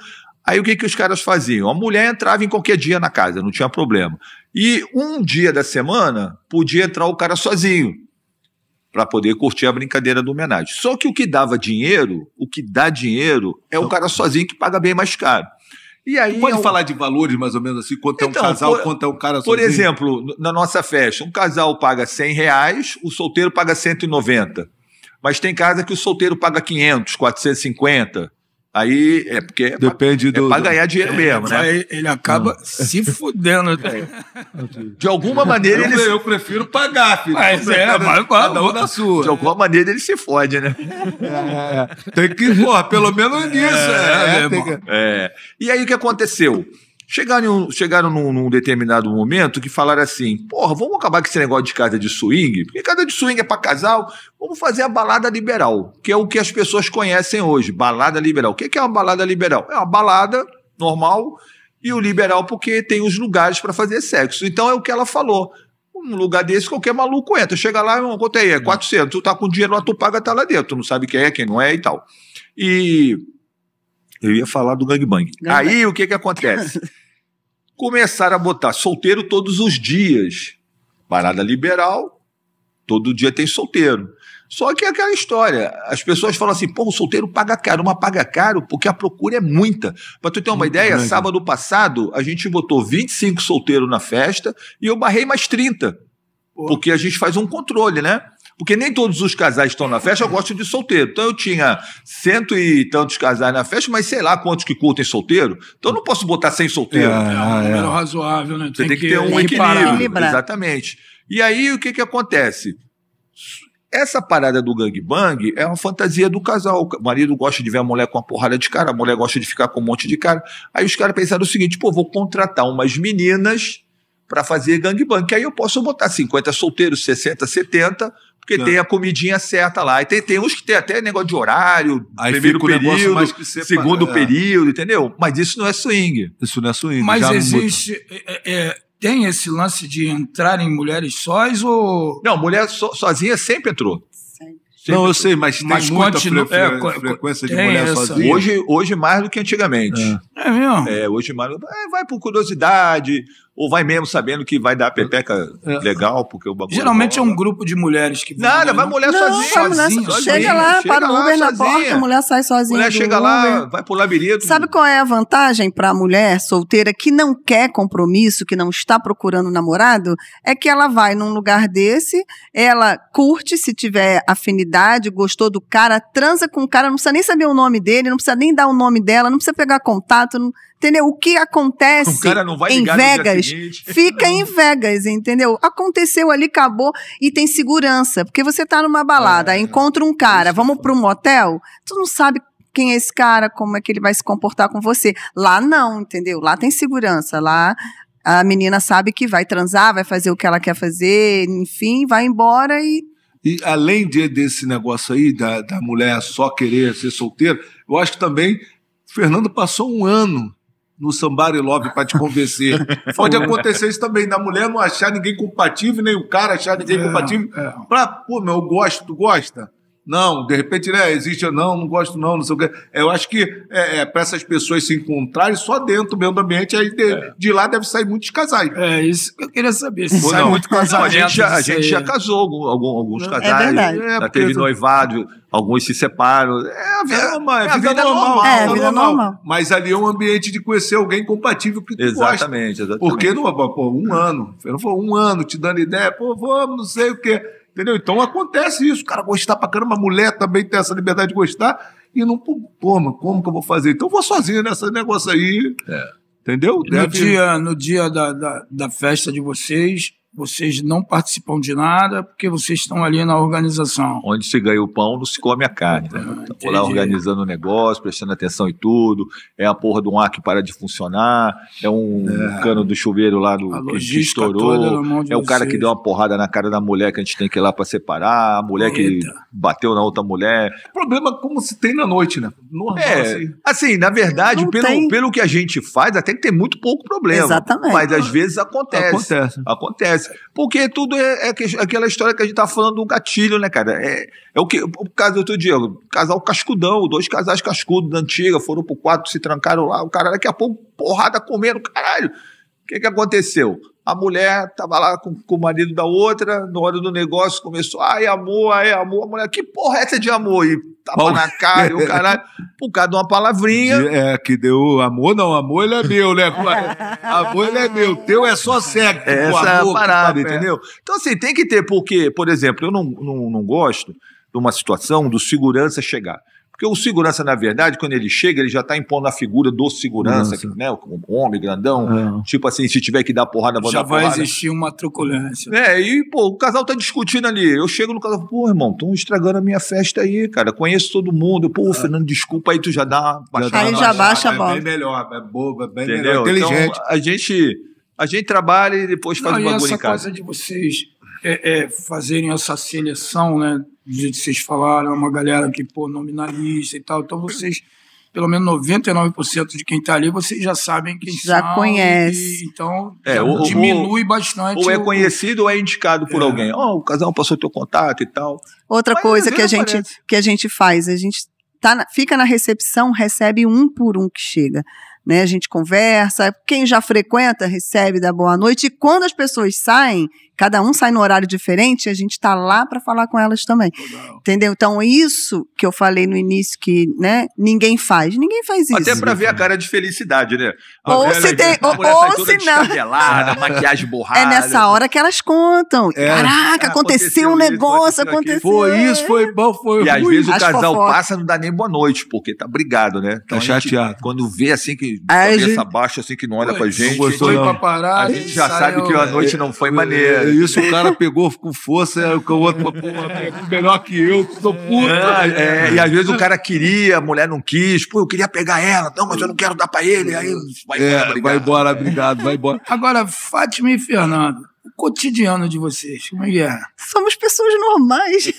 Aí o que, que os caras faziam? A mulher entrava em qualquer dia na casa, não tinha problema. E um dia da semana podia entrar o cara sozinho para poder curtir a brincadeira do homenagem. Só que o que dava dinheiro, o que dá dinheiro, é o cara sozinho que paga bem mais caro. E aí, pode é um... falar de valores mais ou menos assim, quanto então, é um casal, por, quanto é um cara sozinho? Por exemplo, na nossa festa, um casal paga cem reais, o solteiro paga cento e noventa. Mas tem casa que o solteiro paga quinhentos, quatrocentos e cinquenta. Aí é porque é depende pra, do, é pra ganhar dinheiro é, mesmo, né? Aí ele acaba ah. se fudendo. De alguma maneira eu, ele... Eu prefiro pagar, filho. Mas é, cada, mas, cada um na sua. De alguma maneira ele se fode, né? É, tem que, pô, pelo menos nisso. É, é, é, tem que... é. E aí o que aconteceu? Chegaram, chegaram num, num determinado momento que falaram assim, porra, vamos acabar com esse negócio de casa de swing, porque casa de swing é para casal, vamos fazer a balada liberal, que é o que as pessoas conhecem hoje, balada liberal. O que é uma balada liberal? É uma balada normal e o liberal porque tem os lugares para fazer sexo. Então é o que ela falou, um lugar desse qualquer maluco entra, chega lá, irmão, conta aí, é quatrocentos, tu tá com dinheiro lá, tu paga, tá lá dentro, tu não sabe quem é, quem não é e tal. E... eu ia falar do gangbang. gangbang. Aí o que que acontece? Começaram a botar solteiro todos os dias. Parada liberal, todo dia tem solteiro. Só que é aquela história, as pessoas falam assim, pô, o solteiro paga caro, mas paga caro porque a procura é muita. Pra tu ter uma ideia, grande. Sábado passado a gente botou vinte e cinco solteiros na festa e eu barrei mais trinta. Pô. Porque a gente faz um controle, né? Porque nem todos os casais estão na festa, eu gosto de solteiro. Então eu tinha cento e tantos casais na festa, mas sei lá quantos que curtem solteiro. Então eu não posso botar cem solteiros. É, é um número é. razoável, né? Você tem, tem que ter um equilíbrio. Exatamente. E aí o que, que acontece? Essa parada do gangbang é uma fantasia do casal. O marido gosta de ver a mulher com uma porrada de cara, a mulher gosta de ficar com um monte de cara. Aí os caras pensaram o seguinte, pô, vou contratar umas meninas para fazer gangbang, que aí eu posso botar cinquenta solteiros, sessenta, setenta, porque não. tem a comidinha certa lá. E tem, tem uns que tem até negócio de horário, aí primeiro período, mais que segundo período, entendeu? Mas isso não é swing. Isso não é swing. Mas já existe... É, é, tem esse lance de entrar em mulheres sós ou... Não, mulher so, sozinha sempre entrou. Sempre. Sempre não, eu sei, mas tem mas muita continu... frequ... é, frequência de mulher essa. sozinha. Hoje, hoje mais do que antigamente. É, é mesmo? É, hoje mais... É, vai por curiosidade... Ou vai mesmo sabendo que vai dar a pepeca é. legal, porque o bagulho... Geralmente é um grupo de mulheres que... Nada, vai mulher não, sozinha, vai mulher sozinha, sozinha. Chega lá, chega para o Uber na porta, a mulher sai sozinha. A mulher chega lá, vai pro labirinto. Sabe qual é a vantagem para a mulher solteira que não quer compromisso, que não está procurando namorado? É que ela vai num lugar desse, ela curte, se tiver afinidade, gostou do cara, transa com o cara, não precisa nem saber o nome dele, não precisa nem dar o nome dela, não precisa pegar contato, não... Entendeu? O que acontece o cara não vai em Vegas, fica em Vegas, entendeu? Aconteceu ali, acabou e tem segurança, porque você tá numa balada, é, encontra um cara, é vamos para um motel, tu não sabe quem é esse cara, como é que ele vai se comportar com você. Lá não, entendeu? Lá tem segurança, lá a menina sabe que vai transar, vai fazer o que ela quer fazer, enfim, vai embora e... E além de, desse negócio aí, da, da mulher só querer ser solteira, eu acho que também Fernando passou um ano no Sambar Love para te convencer. Pode acontecer isso também, da mulher não achar ninguém compatível, nem o cara achar ninguém é, compatível. É. Pra, pô, meu, eu gosto, tu gosta? Não, de repente, né, existe, não, não gosto não, não sei o que. Eu acho que é, é, para essas pessoas se encontrarem só dentro mesmo do ambiente, aí de, é. de lá deve sair muitos casais. É, isso que eu queria saber. Se sai não, muito casal. Não, a gente, já, a gente já casou algum, alguns casais, é verdade. já é, teve noivado, alguns se separam. É a vida, é, uma, é a vida, vida normal. normal. É a vida normal. normal. Mas ali é um ambiente de conhecer alguém compatível que tu exatamente, gosta. Exatamente. Porque não, pô, um ano, pô, um ano te dando ideia, pô, vamos, não sei o quê. Entendeu? Então acontece isso, o cara gostar pra caramba, a mulher também tem essa liberdade de gostar, e não, pô, mano, como que eu vou fazer? Então eu vou sozinho nesse negócio aí, é. entendeu? Deve... No dia, no dia da, da, da festa de vocês, Vocês não participam de nada porque vocês estão ali na organização. Onde se ganha o pão, não se come a carne. Né? Ah, estão lá organizando o negócio, prestando atenção em tudo. É a porra de um ar que para de funcionar. É um é. cano do chuveiro lá do, que estourou. É o vocês. cara que deu uma porrada na cara da mulher que a gente tem que ir lá para separar. A mulher Eita. que bateu na outra mulher. Problema como se tem na noite, né? Normal, é, assim. assim, na verdade, pelo, pelo que a gente faz, até que tem muito pouco problema. Exatamente. Mas às vezes acontece. Acontece. Acontece. Porque tudo é, é aquela história que a gente tá falando do gatilho, né, cara? É, é o que, o caso do outro dia, o casal cascudão, dois casais cascudos da antiga, foram pro quarto, se trancaram lá, o cara daqui a pouco, porrada comendo, caralho. O que que aconteceu? A mulher tava lá com, com o marido da outra, na hora do negócio começou, ai, amor, ai, amor, a mulher, que porra é essa de amor? E tava na cara, e o caralho, por causa de uma palavrinha. É, que deu amor, não, amor ele é meu, né? Amor ele é meu, teu é só sexo. Essa amor, é a parada, entendeu? Então, assim, tem que ter, porque, por exemplo, eu não, não, não gosto de uma situação do segurança chegar. Porque o segurança, na verdade, quando ele chega, ele já está impondo a figura do segurança, que, né? Um homem grandão, é. tipo assim, se tiver que dar porrada, vou já dar porrada. Já vai existir uma truculência. É, e, pô, o casal tá discutindo ali. Eu chego no casal, pô, irmão, estão estragando a minha festa aí, cara. Conheço todo mundo. Pô, é. Fernando, desculpa, aí tu já dá uma baixada. Aí já baixa a bola. É bem melhor, é boba, é bem Entendeu? melhor, inteligente. Então, a gente, a gente trabalha e depois faz Não, um bagulho em casa. Essa coisa de vocês é, é, fazerem essa seleção, né? Do jeito que vocês falaram, é uma galera que, pô, nominalista e tal. Então, vocês, pelo menos noventa e nove por cento de quem está ali, vocês já sabem quem já são. Já conhece. E, então, é, já ou, diminui ou, bastante. Ou é o, conhecido ou é indicado por é. alguém. Ó, oh, o casal passou teu contato e tal. Outra Mas, coisa que a, gente, que a gente faz, a gente tá na, fica na recepção, recebe um por um que chega. Né? A gente conversa, quem já frequenta recebe da boa noite, e quando as pessoas saem, cada um sai no horário diferente, a gente está lá para falar com elas também. Legal. Entendeu? Então, isso que eu falei no início, que né, ninguém faz, ninguém faz isso. Até para ver a cara de felicidade, né? A ou se tem, ou, ou se não. Maquiagem borrada. É nessa hora que elas contam. É. Caraca, ah, aconteceu, aconteceu um negócio, aconteceu. Foi isso, foi bom, foi ruim. E às vezes o casal passa e não dá nem boa noite, porque tá brigado, né? Tá chateado. Quando vê assim que cabeça gente... baixa, assim que não olha pra gente. Não gostou, não. Parar, a gente já saiu, sabe que a noite é, não foi maneira. Isso, o cara pegou com força, o outro, pô, melhor que eu, sou puta. É, é, e às vezes o cara queria, a mulher não quis, pô, eu queria pegar ela, não, mas eu não quero dar pra ele, aí vai é, embora, vai embora, obrigado, vai embora. Agora, Fátima e Fernando, o cotidiano de vocês, como é que é? Somos pessoas normais.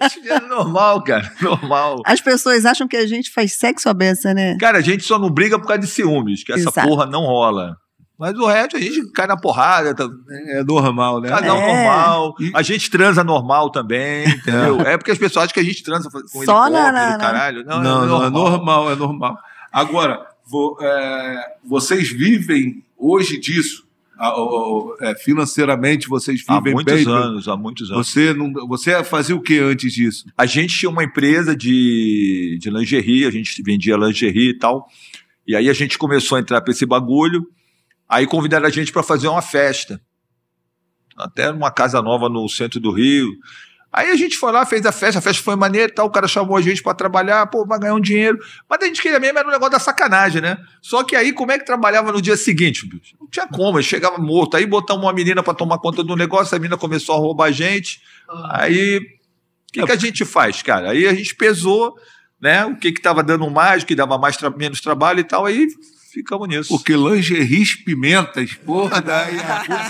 Cotidiano normal, cara, normal. As pessoas acham que a gente faz sexo à beça, né? Cara, a gente só não briga por causa de ciúmes, que essa Exato. porra não rola. Mas o resto a gente cai na porrada. Tá... É normal, né? Casal é. normal. A gente transa normal também, entendeu? É porque as pessoas acham que a gente transa com ele Só na, na, caralho. Não, não, não, é, normal. não é normal, é normal. Agora, vou, é, vocês vivem hoje disso? Financeiramente vocês vivem bem? Há muitos bem, anos, há muitos anos. Você, não, você fazia o que antes disso? A gente tinha uma empresa de, de lingerie, a gente vendia lingerie e tal. E aí a gente começou a entrar para esse bagulho. Aí convidaram a gente para fazer uma festa, até numa casa nova no centro do Rio. Aí a gente foi lá, fez a festa, a festa foi maneira e tal, o cara chamou a gente para trabalhar, pô, vai ganhar um dinheiro. Mas a gente queria mesmo, era um negócio da sacanagem, né? Só que aí, como é que trabalhava no dia seguinte? Não tinha como, eu chegava morto. Aí botamos uma menina para tomar conta do negócio, a menina começou a roubar a gente. Aí, o que, que a gente faz, cara? Aí a gente pesou, né? O que que tava dando mais, o que dava mais, menos trabalho e tal, aí... Ficamos nisso. Porque lingeries pimentas, porra, daí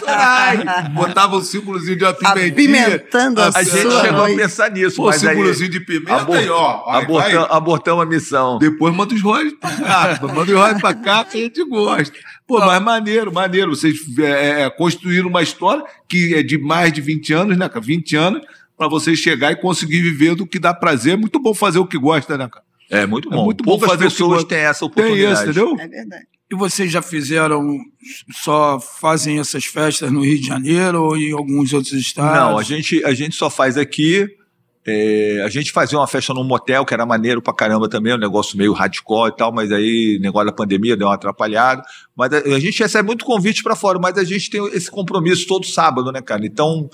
a botava um símbolozinho de uma pimentinha. Apimentando a, a gente chegou a pensar nisso. Pô, mas símbolozinho de pimenta abort, e ó. Vai, abortam, vai. Abortamos a missão. Depois manda os rolos pra cá. Manda os rolos pra cá que a gente gosta. Pô, mas maneiro, maneiro. Vocês é, construíram uma história que é de mais de vinte anos, né, cara? vinte anos, pra vocês chegar e conseguir viver do que dá prazer. Muito bom fazer o que gosta, né, cara? É muito bom. É muito bom. Poucas pessoas têm essa oportunidade. Tem isso, entendeu? É verdade. E vocês já fizeram, só fazem essas festas no Rio de Janeiro ou em alguns outros estados? Não, a gente, a gente só faz aqui. É, a gente fazia uma festa num motel, que era maneiro pra caramba também, um negócio meio hardcore e tal, mas aí o negócio da pandemia deu uma atrapalhada. Mas a, a gente recebe muito convite pra fora, mas a gente tem esse compromisso todo sábado, né, cara? Então...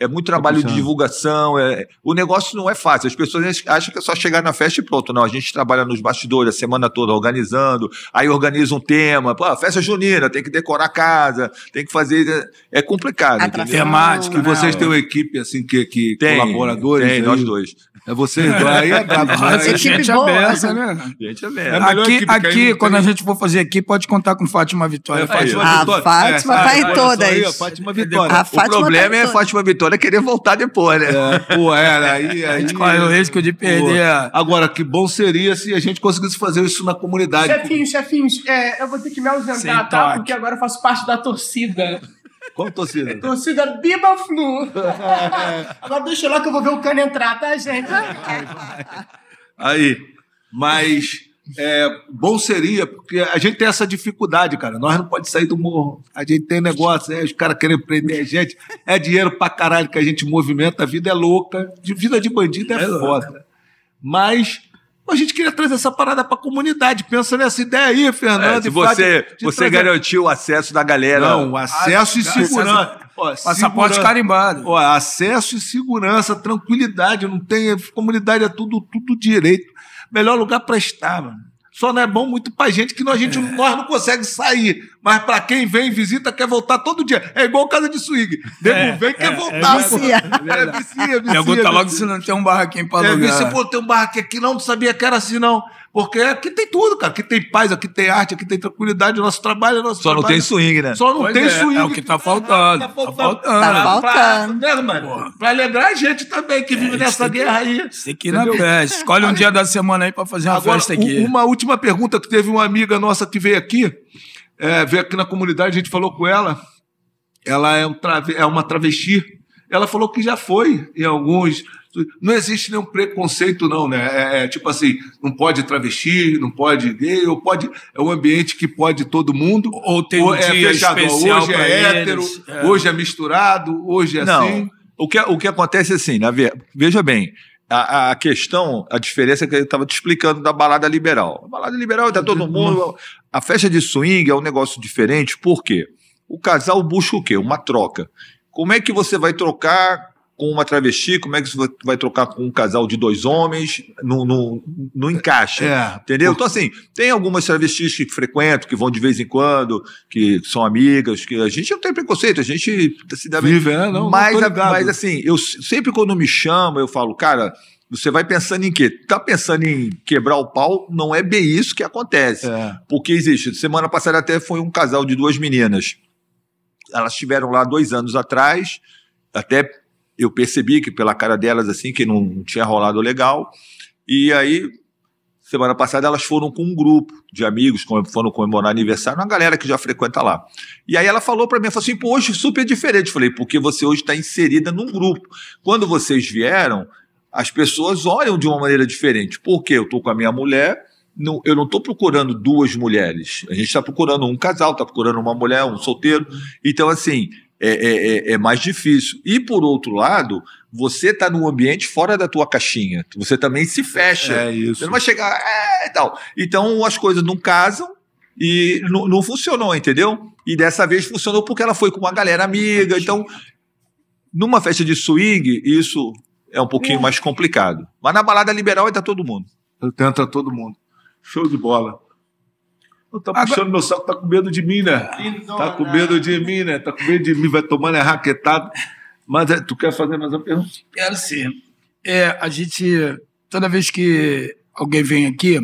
É muito trabalho de divulgação, é... o negócio não é fácil, as pessoas acham que é só chegar na festa e pronto. Não, a gente trabalha nos bastidores a semana toda organizando, aí organiza um tema, pô, festa junina, tem que decorar a casa, tem que fazer, é complicado. Atração, temática, e vocês têm uma equipe assim que, que tem, colaboradores? Tem, aí. Nós dois. É vocês dois, aí é brabo. É gente aberta, né? Gente aberta. Aqui, aqui quando a gente for fazer aqui, pode contar com Fátima Vitória. É, Fátima a Vitória. Fátima é, vai em todas. Aí, a Fátima Vitória. A Fátima o problema é a Fátima Vitória querer voltar depois, né? É, pô, era aí, aí corre o risco de perder. Pô. Agora, que bom seria se a gente conseguisse fazer isso na comunidade. Chefinhos, chefinhos, é, eu vou ter que me ausentar, sem tá? Toque. Porque agora eu faço parte da torcida. Qual torcida? Torcida Bibaflu. Agora deixa eu lá que eu vou ver o cano entrar, tá, gente? Aí, mas... É, bom seria, porque a gente tem essa dificuldade, cara. Nós não podemos sair do morro. A gente tem negócio, né? Os caras querem prender a gente. É dinheiro pra caralho que a gente movimenta. A vida é louca. De vida de bandido é, é foda. Louca. Mas a gente queria trazer essa parada pra comunidade. Pensa nessa ideia aí, Fernando. É, se você, de, de você trazer... garantiu o acesso da galera. Não, acesso a, e segurança. Acesso, ó, passaporte segurança, carimbado. Ó, acesso e segurança, tranquilidade. Não tem. Comunidade é tudo, tudo direito. Melhor lugar para estar, mano. Só não é bom muito pra gente que nós, a gente, é. nós não consegue sair. Mas para quem vem, visita, quer voltar todo dia. É igual casa de swing. Nego é, vem, é, quer voltar. É vicia. É vicia, vicia. Pergunta logo se não tem um barraquinho pra alugar. É vicia, pô, tem um barraquinho aqui. Não, não sabia que era assim, não. Porque aqui tem tudo, cara. Aqui tem paz, aqui tem arte, aqui tem tranquilidade. O nosso trabalho é nosso Só trabalho. Não tem swing, né? Só não pois tem é, swing. É o que tá faltando. Tá faltando. Tá faltando. Tá faltando. Pra, né, mano? Porra. Pra alegrar a gente também que é, vive nessa guerra que, aí. Tem que ir na festa. Escolhe um dia da semana aí pra fazer uma festa aqui. Uma última pergunta que teve uma amiga nossa que veio aqui. É, veio aqui na comunidade, a gente falou com ela, ela é, um trave, é uma travesti, ela falou que já foi em alguns... Não existe nenhum preconceito, não, né? É, é tipo assim, não pode travesti, não pode gay, ou pode... É um ambiente que pode todo mundo, ou tem um é dia fechado, especial hoje é hétero, eles, é. hoje é misturado, hoje é não, assim... O que, o que acontece é assim, na ve... veja bem... A, a questão, a diferença que eu estava te explicando da balada liberal. A balada liberal está todo mundo... A festa de swing é um negócio diferente, por quê? O casal busca o quê? Uma troca. Como é que você vai trocar com uma travesti? Como é que você vai trocar com um casal de dois homens? Não, não, não encaixa, é, entendeu? Então, assim, tem algumas travestis que frequentam, que vão de vez em quando, que são amigas, que a gente não tem preconceito, a gente se dá bem. Vive, é, não, mas, não mas, assim, eu sempre quando me chamo, eu falo, cara... Você vai pensando em quê? Tá pensando em quebrar o pau? Não é bem isso que acontece. É. Porque existe. Semana passada até foi um casal de duas meninas. Elas estiveram lá dois anos atrás. Até eu percebi que pela cara delas, assim, que não tinha rolado legal. E aí, semana passada, elas foram com um grupo de amigos, foram comemorar aniversário, uma galera que já frequenta lá. E aí ela falou pra mim, falou assim, pô, hoje super diferente. Falei, porque você hoje tá inserida num grupo. Quando vocês vieram... As pessoas olham de uma maneira diferente. Porque eu estou com a minha mulher, não, eu não estou procurando duas mulheres. A gente está procurando um casal, está procurando uma mulher, um solteiro. Então, assim, é, é, é mais difícil. E, por outro lado, você está num ambiente fora da tua caixinha. Você também se fecha. É isso. Você não vai chegar... É, tal. Então, as coisas não casam e não, não funcionou, entendeu? E dessa vez funcionou porque ela foi com uma galera amiga. Então, numa festa de swing, isso... É um pouquinho é. mais complicado. Mas na balada liberal entra todo mundo. Entra todo mundo. Show de bola. Não tá puxando Agora... meu saco, tá com medo de mim, né? Não, tá com medo não. de mim, né? Tá com medo de mim, vai tomando é raquetado. Mas é, tu quer fazer mais uma pergunta? Quero sim. É, a gente, toda vez que alguém vem aqui,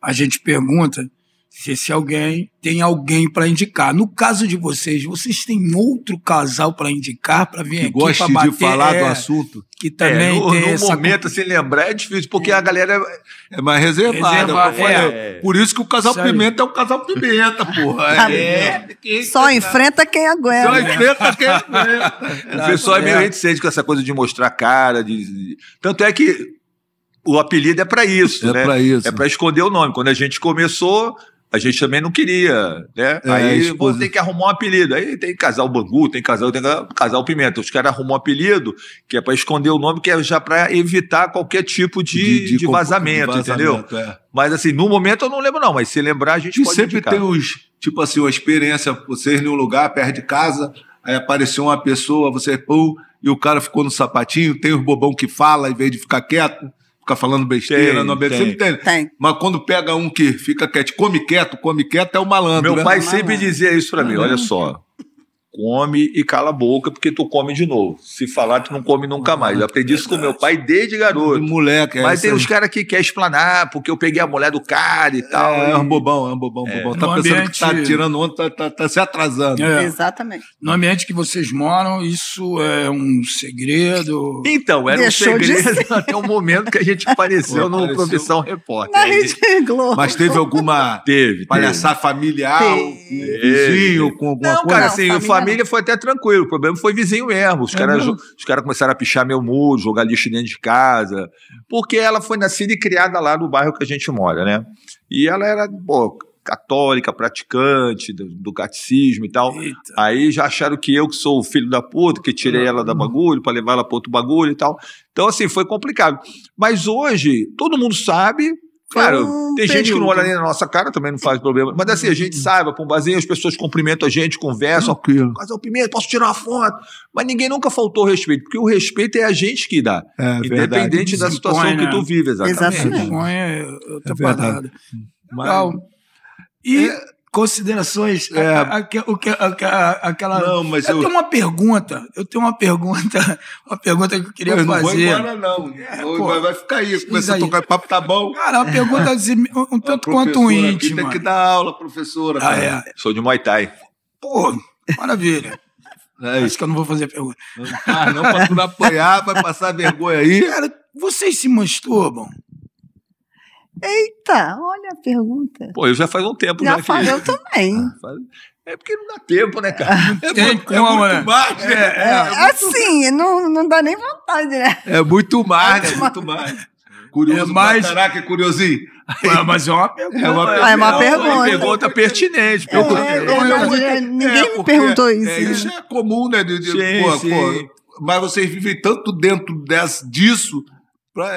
a gente pergunta se esse alguém tem alguém para indicar. No caso de vocês, vocês têm outro casal para indicar para vir que aqui para bater? Goste de falar é, do assunto. Que também é, no, tem no essa... momento, se lembrar, é difícil, porque é. a galera é mais reservada. Reserva, é. Por isso que o casal Sério? Pimenta é o casal Pimenta, porra. É. É. Só enfrenta quem aguenta. Só enfrenta quem aguenta. O pessoal é meio reticente com essa coisa de mostrar cara. De, de... Tanto é que o apelido é para isso, é né? Pra isso. É para esconder o nome. Quando a gente começou... A gente também não queria, né? É, aí você tem que arrumar um apelido. Aí tem casal Bangu, tem casal, tem casal Pimenta. Os caras arrumam um apelido que é para esconder o nome, que é já para evitar qualquer tipo de, de, de, de, vazamento, de vazamento, entendeu? É. Mas assim, no momento eu não lembro não, mas se lembrar a gente e pode indicar. E sempre tem os, tipo assim, uma experiência, vocês num lugar perto de casa, aí apareceu uma pessoa, você, pô, e o cara ficou no sapatinho, tem os bobão que fala, em vez de ficar quieto, ficar falando besteira, tem, não tem. Você entende? Tem. Mas quando pega um que fica quieto, come quieto, come quieto, é o malandro. Meu né? pai sempre dizia isso pra mim, olha só, come e cala a boca, porque tu come de novo. Se falar, tu não come nunca mais. Eu aprendi isso com meu pai desde garoto. De moleque, é mas tem uns caras que querem explanar, porque eu peguei a mulher do cara e é, tal. É um bobão, é um bobão. É. bobão. Tá no pensando ambiente... que tá tirando onda, tá, tá, tá se atrasando. É. Exatamente. No ambiente que vocês moram, isso é um segredo? Então, era Deixou um segredo até o momento que a gente apareceu no apareceu... Profissão Repórter. Na Rede Globo. Mas teve alguma teve, palhaçada teve. familiar? Teve. Vizinho, com alguma não, coisa? Cara, assim, não, família... A família foi até tranquilo, o problema foi vizinho mesmo. Os caras cara começaram a pichar meu muro, jogar lixo dentro de casa, porque ela foi nascida e criada lá no bairro que a gente mora, né? E ela era pô, católica, praticante do, do catecismo e tal. Eita. Aí já acharam que eu, que sou o filho da puta, que tirei ela da bagulho para levar ela para outro bagulho e tal. Então, assim, foi complicado. Mas hoje, todo mundo sabe... Claro, um tem período. gente que não olha nem na nossa cara, também não faz problema. Mas assim, a gente sabe, a pombazinha, as pessoas cumprimentam a gente, conversam. Tranquilo. Casal Pimenta, posso tirar uma foto? Mas ninguém nunca faltou respeito, porque o respeito é a gente que dá. É, independente verdade. da situação Impõe, que né? tu vive, exatamente. Exatamente. Outra parada. Mas... E é... considerações... É... A, a, a, a, aquela... Não, mas eu, eu tenho uma pergunta, eu tenho uma pergunta, uma pergunta que eu queria eu não fazer. Não vai embora, não. É, pô, vai, vai ficar aí, começa a tocar papo, tá bom. Cara, uma pergunta um tanto quanto íntima. Tem que dar aula, professora. Ah, é. Sou de Muay Thai. Pô, maravilha. É acho que eu não vou fazer a pergunta. Ah, não, pra tu não apanhar, vai passar vergonha aí. Cara, vocês se masturbam? Eita, olha a pergunta. Pô, eu já faz um tempo. Já né, faz, que... eu também. Ah, faz... É porque não dá tempo, né, cara? É, é, tem, muito, é muito mais. É, é, é muito... Assim, não, não dá nem vontade, né? É muito mais, é, é muito mais. mais. Curioso, é mais... caraca, é curiosinho. Ué, mas é uma pergunta. É uma pergunta, é uma pergunta. Uma pergunta pertinente. É, pergunta é, pergunta. É, é, ninguém é, me perguntou isso. É, isso é comum, né? De, de, sim, pô, sim. Pô, mas vocês vivem tanto dentro dessa, disso...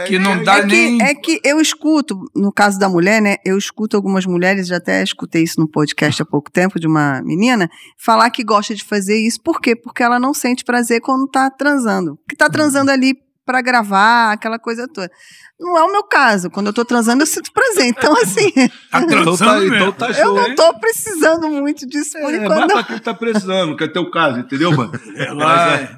Que não dá é que, nem... É que eu escuto, no caso da mulher, né? Eu escuto algumas mulheres, já até escutei isso num podcast há pouco tempo, de uma menina, falar que gosta de fazer isso. Por quê? Porque ela não sente prazer quando tá transando. Porque tá transando ali pra gravar, aquela coisa toda. Não é o meu caso. Quando eu tô transando, eu sinto prazer. Então, assim... Tá transando então, tá, então tá show, eu não tô precisando muito disso por é, enquanto. Mas pra tá precisando, que é teu caso, entendeu, mano? É lá... É.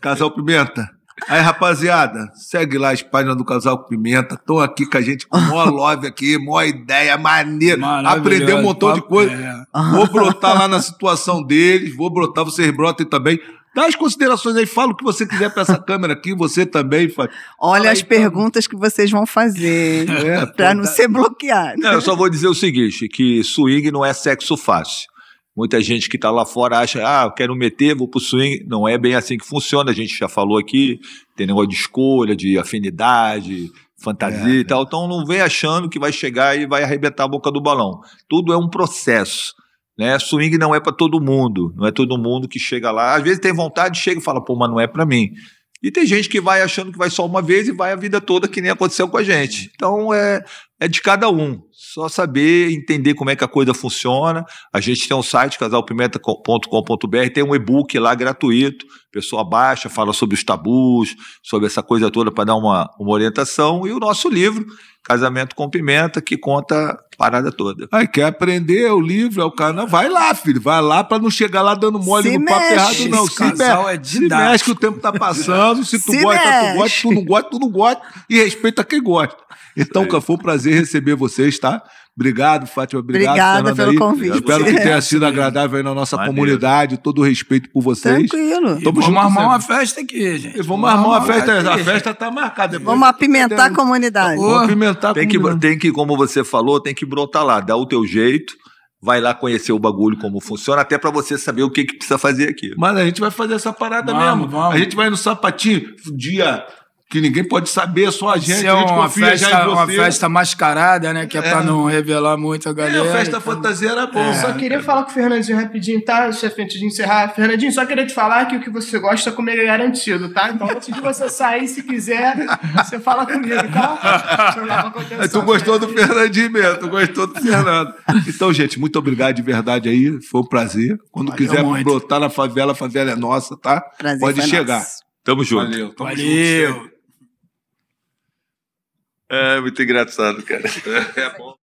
Casal Pimenta. Aí, rapaziada, segue lá as páginas do Casal com Pimenta. Estão aqui com a gente com mó love aqui, mó ideia, maneiro. Aprender um montão de coisa. É. Vou brotar lá na situação deles, vou brotar, vocês brotem também. Dá as considerações aí, fala o que você quiser para essa câmera aqui, você também faz. Olha aí, as perguntas tá... que vocês vão fazer, é, para não tá... ser bloqueado. Não, eu só vou dizer o seguinte, que swing não é sexo fácil. Muita gente que está lá fora acha, ah, eu quero meter, vou pro swing. Não é bem assim que funciona, a gente já falou aqui, tem negócio de escolha, de afinidade, fantasia é, e tal. Então não vem achando que vai chegar e vai arrebentar a boca do balão. Tudo é um processo, né? Swing não é para todo mundo, não é todo mundo que chega lá. Às vezes tem vontade, chega e fala, pô, mas não é para mim. E tem gente que vai achando que vai só uma vez e vai a vida toda que nem aconteceu com a gente. Então é, é de cada um. Só saber entender como é que a coisa funciona. A gente tem um site, casal pimenta ponto com ponto br, tem um e-book lá gratuito. A pessoa baixa, fala sobre os tabus, sobre essa coisa toda para dar uma, uma orientação. E o nosso livro, Casamento com Pimenta, que conta a parada toda. Ai, quer aprender é o livro, é o canal. Vai lá, filho, vai lá para não chegar lá dando mole se no mexe. papo errado, não. Esse se casal me... é se mexe que o tempo tá passando. Se tu se gosta, mexe. tu gosta, tu não gosta, tu não gosta. E respeita quem gosta. Então, é. foi um prazer receber vocês, tá? Obrigado, Fátima. Obrigado, Obrigada Fernando, pelo aí. convite. Espero que tenha sido agradável aí na nossa Valeu. comunidade. Todo o respeito por vocês. Tranquilo. E vamos armar sempre. uma festa aqui, gente. E vamos armar uma festa. Aqui. A festa está marcada. Depois. Vamos apimentar a comunidade. Vamos apimentar a tem comunidade. Que, tem que, como você falou, tem que brotar lá. Dá o teu jeito. Vai lá conhecer o bagulho, como funciona, até pra você saber o que, que precisa fazer aqui. Mas a gente vai fazer essa parada vamos, mesmo. Vamos. A gente vai no sapatinho, dia... que ninguém pode saber, só a gente, é uma, a gente confia festa, já em você. Uma festa mascarada, né? Que é, é. Pra não revelar muito a galera. É, a festa fantasia era bom. É, só queria cara. falar com o Fernandinho rapidinho, tá, chefe, antes de encerrar. Fernandinho, só queria te falar que o que você gosta comigo é garantido, tá? Então, antes de você sair, se quiser, você fala comigo, tá? Não, tu gostou do Fernandinho mesmo, tu gostou do Fernando. Então, gente, muito obrigado de verdade aí, foi um prazer. Quando Valeu quiser muito. brotar na favela, a favela é nossa, tá? Prazer pode chegar. Nosso. Tamo junto. Valeu, tamo Valeu. junto. É muito engraçado, cara. É bom.